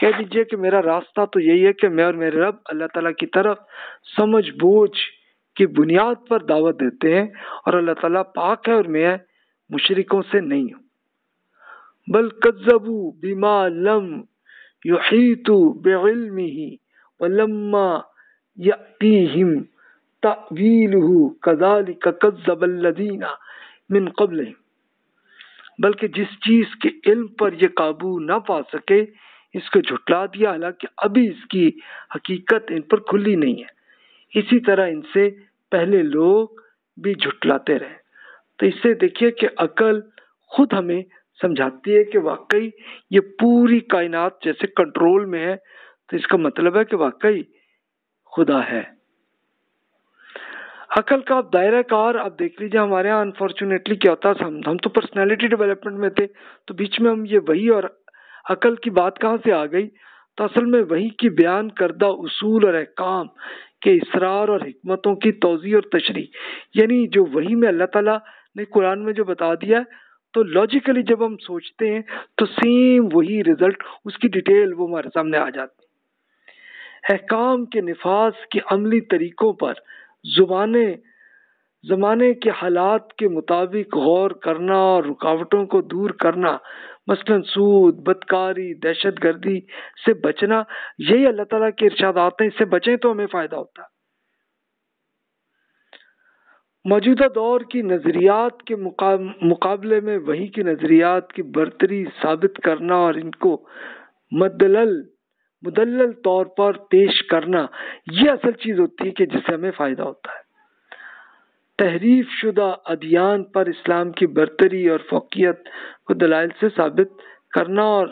कह दीजिए कि मेरा रास्ता तो यही है कि मैं और मेरे रब अल्लाह ताला की तरफ समझ बूझ की बुनियाद पर दावत देते हैं और अल्लाह ताला पाक है और मैं मुशरिकों से नहीं हूँ. बल कज़्ज़बू बिमा लम युहीतू बिइल्मिही व लम्मा यातीहिम तावीलहु कज़ालिका कज़्ज़बल्लज़ीना मिन क़ब्लिहिम. बल्कि जिस चीज के इल्म पर ये काबू ना पा सके इसको झुटला दिया, हालांकि अभी इसकी हकीकत इन पर खुली नहीं है. इसी तरह इनसे पहले लोग भी झुटलाते रहे. तो इससे देखिए कि अकल खुद हमें समझाती है कि वाकई ये पूरी कायनात जैसे कंट्रोल में है, तो इसका मतलब है कि वाकई खुदा है. अकल का आप दायरा कार आप देख लीजिए. हमारे यहाँ अनफॉर्चुनेटली क्या होता है, हम तो पर्सनालिटी डेवलपमेंट में थे तो बीच में हम ये वही और अकल की बात कहाँ से आ गई. तो असल में वही की बयान करदा उसूल और अहकाम के इसरार और हिकमतों की तौज़ीह और तशरीह, यानी जो वही में अल्लाह ताला ने कुरान में जो बता दिया है, तो लॉजिकली जब हम सोचते हैं तो सेम वही रिजल्ट उसकी डिटेल वो हमारे सामने आ जाती है. अहकाम के निफाज के अमली तरीकों पर ज़माने के हालात के मुताबिक गौर करना और रुकावटों को दूर करना, मसलन सूद, बदकारी, दहशत गर्दी से बचना, यही अल्लाह ताला के इरशादात हैं। इससे बचें तो हमें फ़ायदा होता। मौजूदा दौर की नज़रियात के मुकाबले में वहीं की नज़रियात की बरतरी साबित करना और इनको मुदल्लल तौर पर पेश करना, यह असल चीज़ होती है कि जिससे हमें फ़ायदा होता है। तहरीफ शुदा अदियान पर इस्लाम की बरतरी और फ़ौकियत को दलाइल से साबित करना और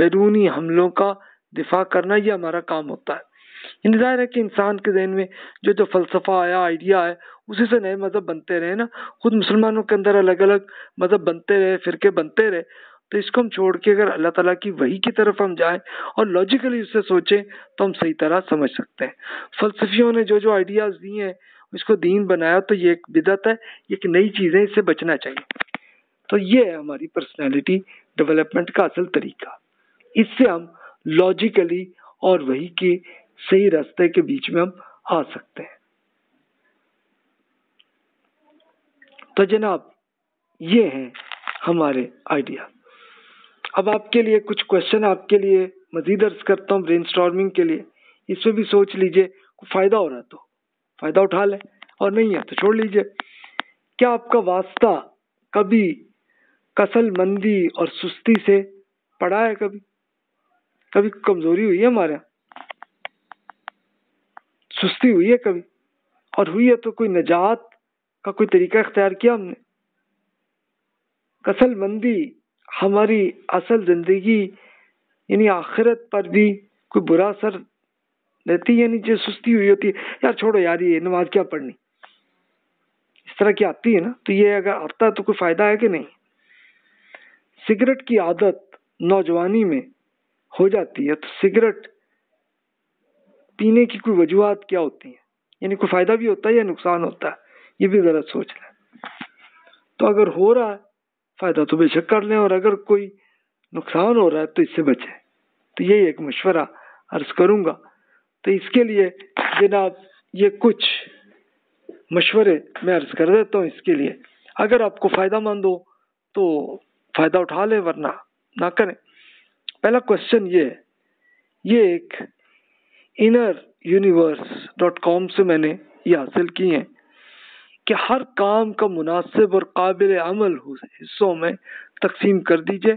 बैरूनी हमलों का दिफा करना, यह हमारा काम होता है। ज़ाहिर है कि इंसान के जहन में जो जो फ़लसफ़ा आया, आइडिया है, उसी से नए मज़हब बनते रहे ना। खुद मुसलमानों के अंदर अलग अलग मज़हब बनते रहे, फ़िरके बनते रहे। तो इसको हम छोड़ के अगर अल्लाह ताला की वही की तरफ हम जाएं और लॉजिकली उससे सोचें तो हम सही तरह समझ सकते हैं। फ़लसफ़ियों ने जो जो आइडियाज़ दिए हैं उसको दीन बनाया, तो ये एक बिदअत है, एक नई चीज़ है, इससे बचना चाहिए। तो ये है हमारी पर्सनैलिटी डेवलपमेंट का असल तरीका। इससे हम लॉजिकली और वही के सही रास्ते के बीच में हम आ सकते हैं। तो जनाब, ये हैं हमारे आइडिया। अब आपके लिए कुछ क्वेश्चन आपके लिए मजीद अर्ज करता हूँ ब्रेनस्टॉर्मिंग के लिए। इसमें भी सोच लीजिए, फ़ायदा हो रहा है तो फ़ायदा उठा लें और नहीं है तो छोड़ लीजिए। क्या आपका वास्ता कभी कसलमंदी और सुस्ती से पड़ा है? कभी कभी कमज़ोरी हुई है हमारे यहाँ, सुस्ती हुई है कभी, और हुई है तो कोई नजात का कोई तरीका इख्तियार किया हमने? कसलमंदी हमारी असल ज़िंदगी यानी आखिरत पर भी कोई बुरा असर देती है? यानी जो सुस्ती हुई होती है, यार छोड़ो यार ये नमाज क्या पढ़नी, इस तरह की आती है ना। तो ये अगर आता है तो कोई फ़ायदा है कि नहीं? सिगरेट की आदत नौजवानी में हो जाती है, तो सिगरेट पीने की कोई वजूहत क्या होती है? यानी कोई फ़ायदा भी होता है या नुकसान होता है, ये भी ज़रा सोच लें। तो अगर हो रहा है फ़ायदा तो बेशक कर लें, और अगर कोई नुकसान हो रहा है तो इससे बचें। तो यही एक मशवरा अर्ज़ करूँगा। तो इसके लिए जनाब ये कुछ मशवरे मैं अर्ज़ कर देता हूँ। इसके लिए अगर आपको फ़ायदा मंद हो तो फ़ायदा उठा लें, वरना ना करें। पहला क्वेश्चन ये है, ये एक Inneruniverse.com से मैंने ये हासिल की है कि हर काम का मुनासिब और काबिल अमल हिस्सों में तकसीम कर दीजिए,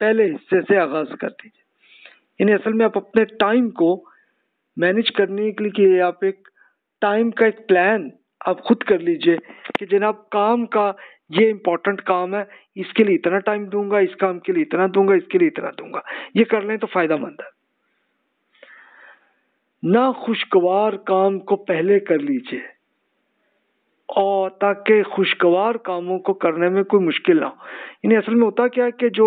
पहले हिस्से से आगाज़ कर दीजिए। यानी असल में आप अपने टाइम को मैनेज करने के लिए आप एक टाइम का एक प्लान आप खुद कर लीजिए कि जनाब काम का ये इम्पोर्टेंट काम है, इसके लिए इतना टाइम दूंगा, इस काम के लिए इतना दूंगा, इसके लिए इतना दूंगा। ये कर लें तो फ़ायदा मंद है। ना खुशगवार काम को पहले कर लीजिए, और ताकि खुशगवार कामों को करने में कोई मुश्किल ना हो। यानी असल में होता क्या है कि जो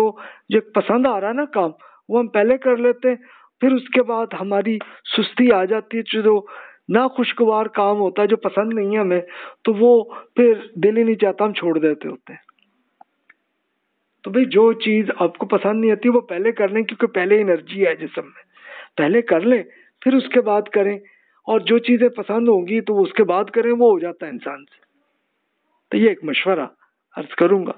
पसंद आ रहा है ना काम, वो हम पहले कर लेते हैं, फिर उसके बाद हमारी सुस्ती आ जाती है। जो ना खुशगवार काम होता है, जो पसंद नहीं है हमें, तो वो फिर दिल ही नहीं चाहता, हम छोड़ देते होते हैं। तो भाई जो चीज़ आपको पसंद नहीं आती वो पहले कर लें, क्योंकि पहले एनर्जी है जिसम में, पहले कर लें फिर उसके बाद करें। और जो चीज़ें पसंद होंगी तो उसके बाद करें, वो हो जाता है इंसान से। तो ये एक मशवरा अर्ज़ करूँगा।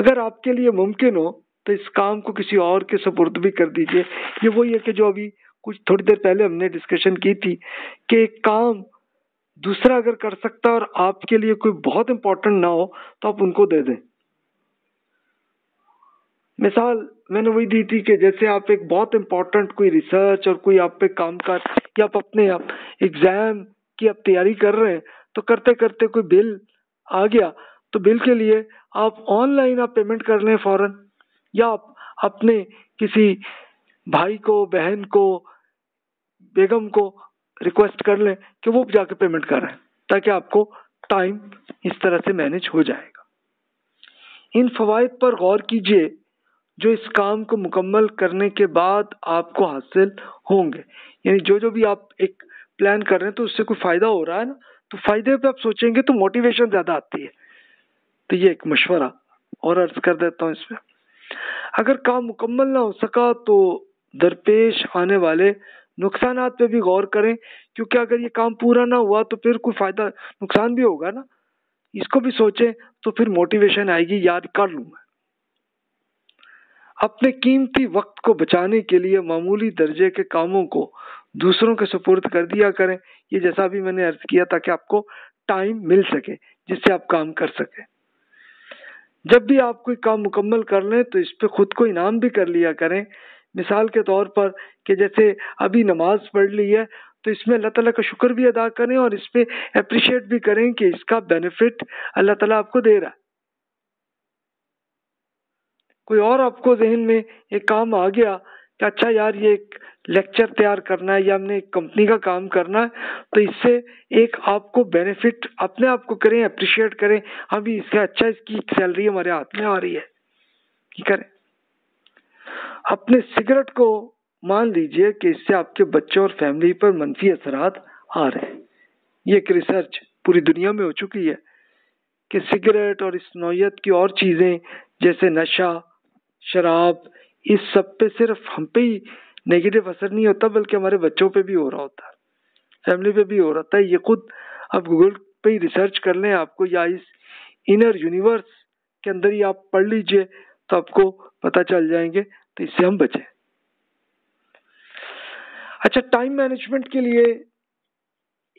अगर आपके लिए मुमकिन हो तो इस काम को किसी और के सपुर्द भी कर दीजिए। ये वही है कि जो अभी कुछ थोड़ी देर पहले हमने डिस्कशन की थी कि एक काम दूसरा अगर कर सकता है और आपके लिए कोई बहुत इम्पोर्टेंट ना हो तो आप उनको दे दें। मिसाल मैंने वही दी थी कि जैसे आप एक बहुत इम्पोर्टेंट कोई रिसर्च और कोई आप पे काम कर, या आप अपने आप एग्ज़ाम की आप तैयारी कर रहे हैं, तो करते करते कोई बिल आ गया तो बिल के लिए आप ऑनलाइन आप पेमेंट कर लें फ़ौरन, या आप अपने किसी भाई को, बहन को, बेगम को रिक्वेस्ट कर लें कि वो जाके पेमेंट करें, ताकि आपको टाइम इस तरह से मैनेज हो जाएगा। इन फ़वाइद पर गौर कीजिए जो इस काम को मुकम्मल करने के बाद आपको हासिल होंगे। यानी जो जो भी आप एक प्लान कर रहे हैं तो उससे कोई फ़ायदा हो रहा है ना, तो फ़ायदे पे आप सोचेंगे तो मोटिवेशन ज़्यादा आती है। तो ये एक मशवरा और अर्ज़ कर देता हूँ इसमें। अगर काम मुकम्मल ना हो सका तो दरपेश आने वाले नुकसानात पे भी गौर करें, क्योंकि अगर ये काम पूरा ना हुआ तो फिर कोई फ़ायदा नुकसान भी होगा ना, इसको भी सोचें तो फिर मोटिवेशन आएगी, याद कर लूँगा। अपने कीमती वक्त को बचाने के लिए मामूली दर्जे के कामों को दूसरों के सुपुर्द कर दिया करें, ये जैसा भी मैंने अर्ज किया, ताकि आपको टाइम मिल सके जिससे आप काम कर सकें। जब भी आप कोई काम मुकम्मल कर लें तो इस पे खुद को इनाम भी कर लिया करें। मिसाल के तौर पर कि जैसे अभी नमाज पढ़ ली है तो इसमें अल्लाह ताला का शुक्र भी अदा करें और इस पे अप्रिशिएट भी करें कि इसका बेनिफिट अल्लाह ताला आपको दे रहा है। कोई और आपको जहन में एक काम आ गया कि अच्छा यार ये एक लेक्चर तैयार करना है या हमने एक कंपनी का काम करना है, तो इससे एक आपको बेनिफिट अपने आप को करें, अप्रिशिएट करें, हाँ भी इसका अच्छा इसकी सैलरी हमारे हाथ में आ रही है, ठीक है। अपने सिगरेट को मान लीजिए कि इससे आपके बच्चों और फैमिली पर मनफी असरात आ रहे हैं। ये एक रिसर्च पूरी दुनिया में हो चुकी है कि सिगरेट और इस नौयत की और चीज़ें जैसे नशा, शराब, इस सब पे सिर्फ हम पे ही नेगेटिव असर नहीं होता बल्कि हमारे बच्चों पे भी हो रहा होता है, फैमिली पे भी हो रहा है। ये खुद आप गूगल पे ही रिसर्च कर लें आपको, या इस इनर यूनिवर्स के अंदर ही आप पढ़ लीजिए तो आपको पता चल जाएंगे, तो इससे हम बचें। अच्छा, टाइम मैनेजमेंट के लिए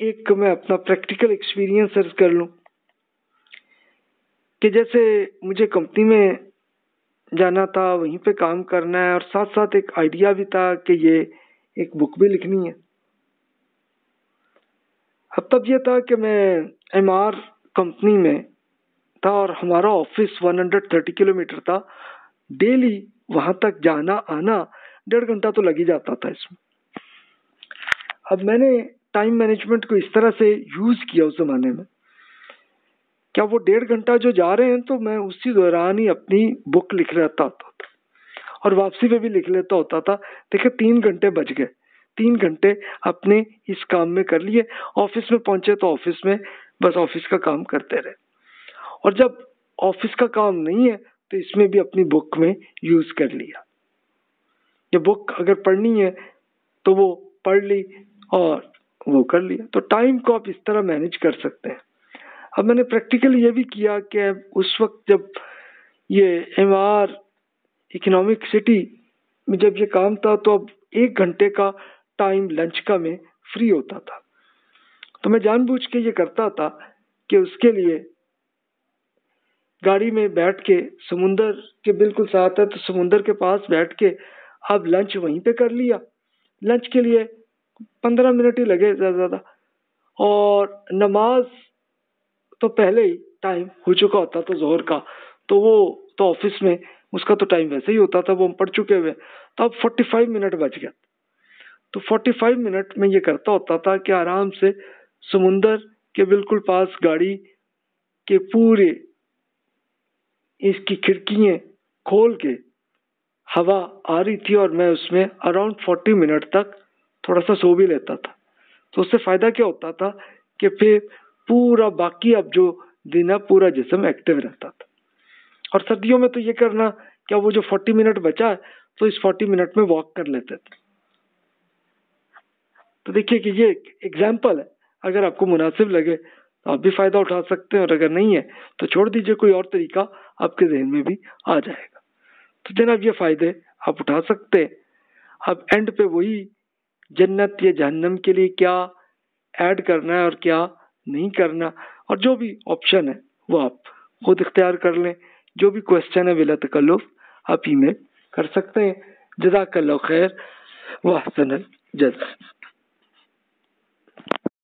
एक मैं अपना प्रैक्टिकल एक्सपीरियंस सर्च कर लूँ कि जैसे मुझे कंपनी में जाना था, वहीं पे काम करना है, और साथ साथ एक आइडिया भी था कि ये एक बुक भी लिखनी है। अब तब ये था कि मैं एमआर कंपनी में था और हमारा ऑफिस 130 किलोमीटर था, डेली वहाँ तक जाना आना 1.5 घंटा तो लग ही जाता था इसमें। अब मैंने टाइम मैनेजमेंट को इस तरह से यूज़ किया उस ज़माने में, क्या वो 1.5 घंटा जो जा रहे हैं तो मैं उसी दौरान ही अपनी बुक लिख लेता होता था और वापसी पे भी लिख लेता होता था। देखिए 3 घंटे बच गए, 3 घंटे अपने इस काम में कर लिए। ऑफिस में पहुंचे तो ऑफिस में बस ऑफिस का काम करते रहे, और जब ऑफिस का काम नहीं है तो इसमें भी अपनी बुक में यूज कर लिया। ये बुक अगर पढ़नी है तो वो पढ़ ली और वो कर लिया। तो टाइम को आप इस तरह मैनेज कर सकते हैं। अब मैंने प्रैक्टिकली ये भी किया कि उस वक्त जब ये एमआर इकोनॉमिक सिटी में जब ये काम था तो अब 1 घंटे का टाइम लंच का मैं फ्री होता था, तो मैं जानबूझ के ये करता था कि उसके लिए गाड़ी में बैठ के समुंदर के बिल्कुल साथ है तो समुंदर के पास बैठ के अब लंच वहीं पे कर लिया। लंच के लिए 15 मिनट ही लगे ज़्यादा ज़्यादा, और नमाज तो पहले ही टाइम हो चुका होता तो जोहर का, तो वो तो ऑफिस में उसका तो टाइम वैसे ही होता था, वो हम पढ़ चुके हुए, तो अब 45 मिनट बच गया। तो 45 मिनट में ये करता होता था कि आराम से समुंदर के बिल्कुल पास गाड़ी के पूरे इसकी खिड़कियाँ खोल के हवा आ रही थी, और मैं उसमें अराउंड 40 मिनट तक थोड़ा सा सो भी लेता था। तो उससे फ़ायदा क्या होता था कि फिर पूरा बाकी अब जो दिन है पूरा जिस्म एक्टिव रहता था। और सर्दियों में तो ये करना क्या, वो जो 40 मिनट बचा है तो इस 40 मिनट में वॉक कर लेते थे। तो देखिए कि ये एक एग्जाम्पल है, अगर आपको मुनासिब लगे तो आप भी फ़ायदा उठा सकते हैं, और अगर नहीं है तो छोड़ दीजिए, कोई और तरीका आपके जहन में भी आ जाएगा। तो जनाब ये फ़ायदे आप उठा सकते हैं। अब एंड पे वही जन्नत या जहन्नम के लिए क्या ऐड करना है और क्या नहीं करना, और जो भी ऑप्शन है वो आप खुद इख्तियार कर लें। जो भी क्वेश्चन है बिला तकल्लुफ आप ईमेल कर सकते हैं। जज़ाकल्लाह खैर व अहसनल जज़ा।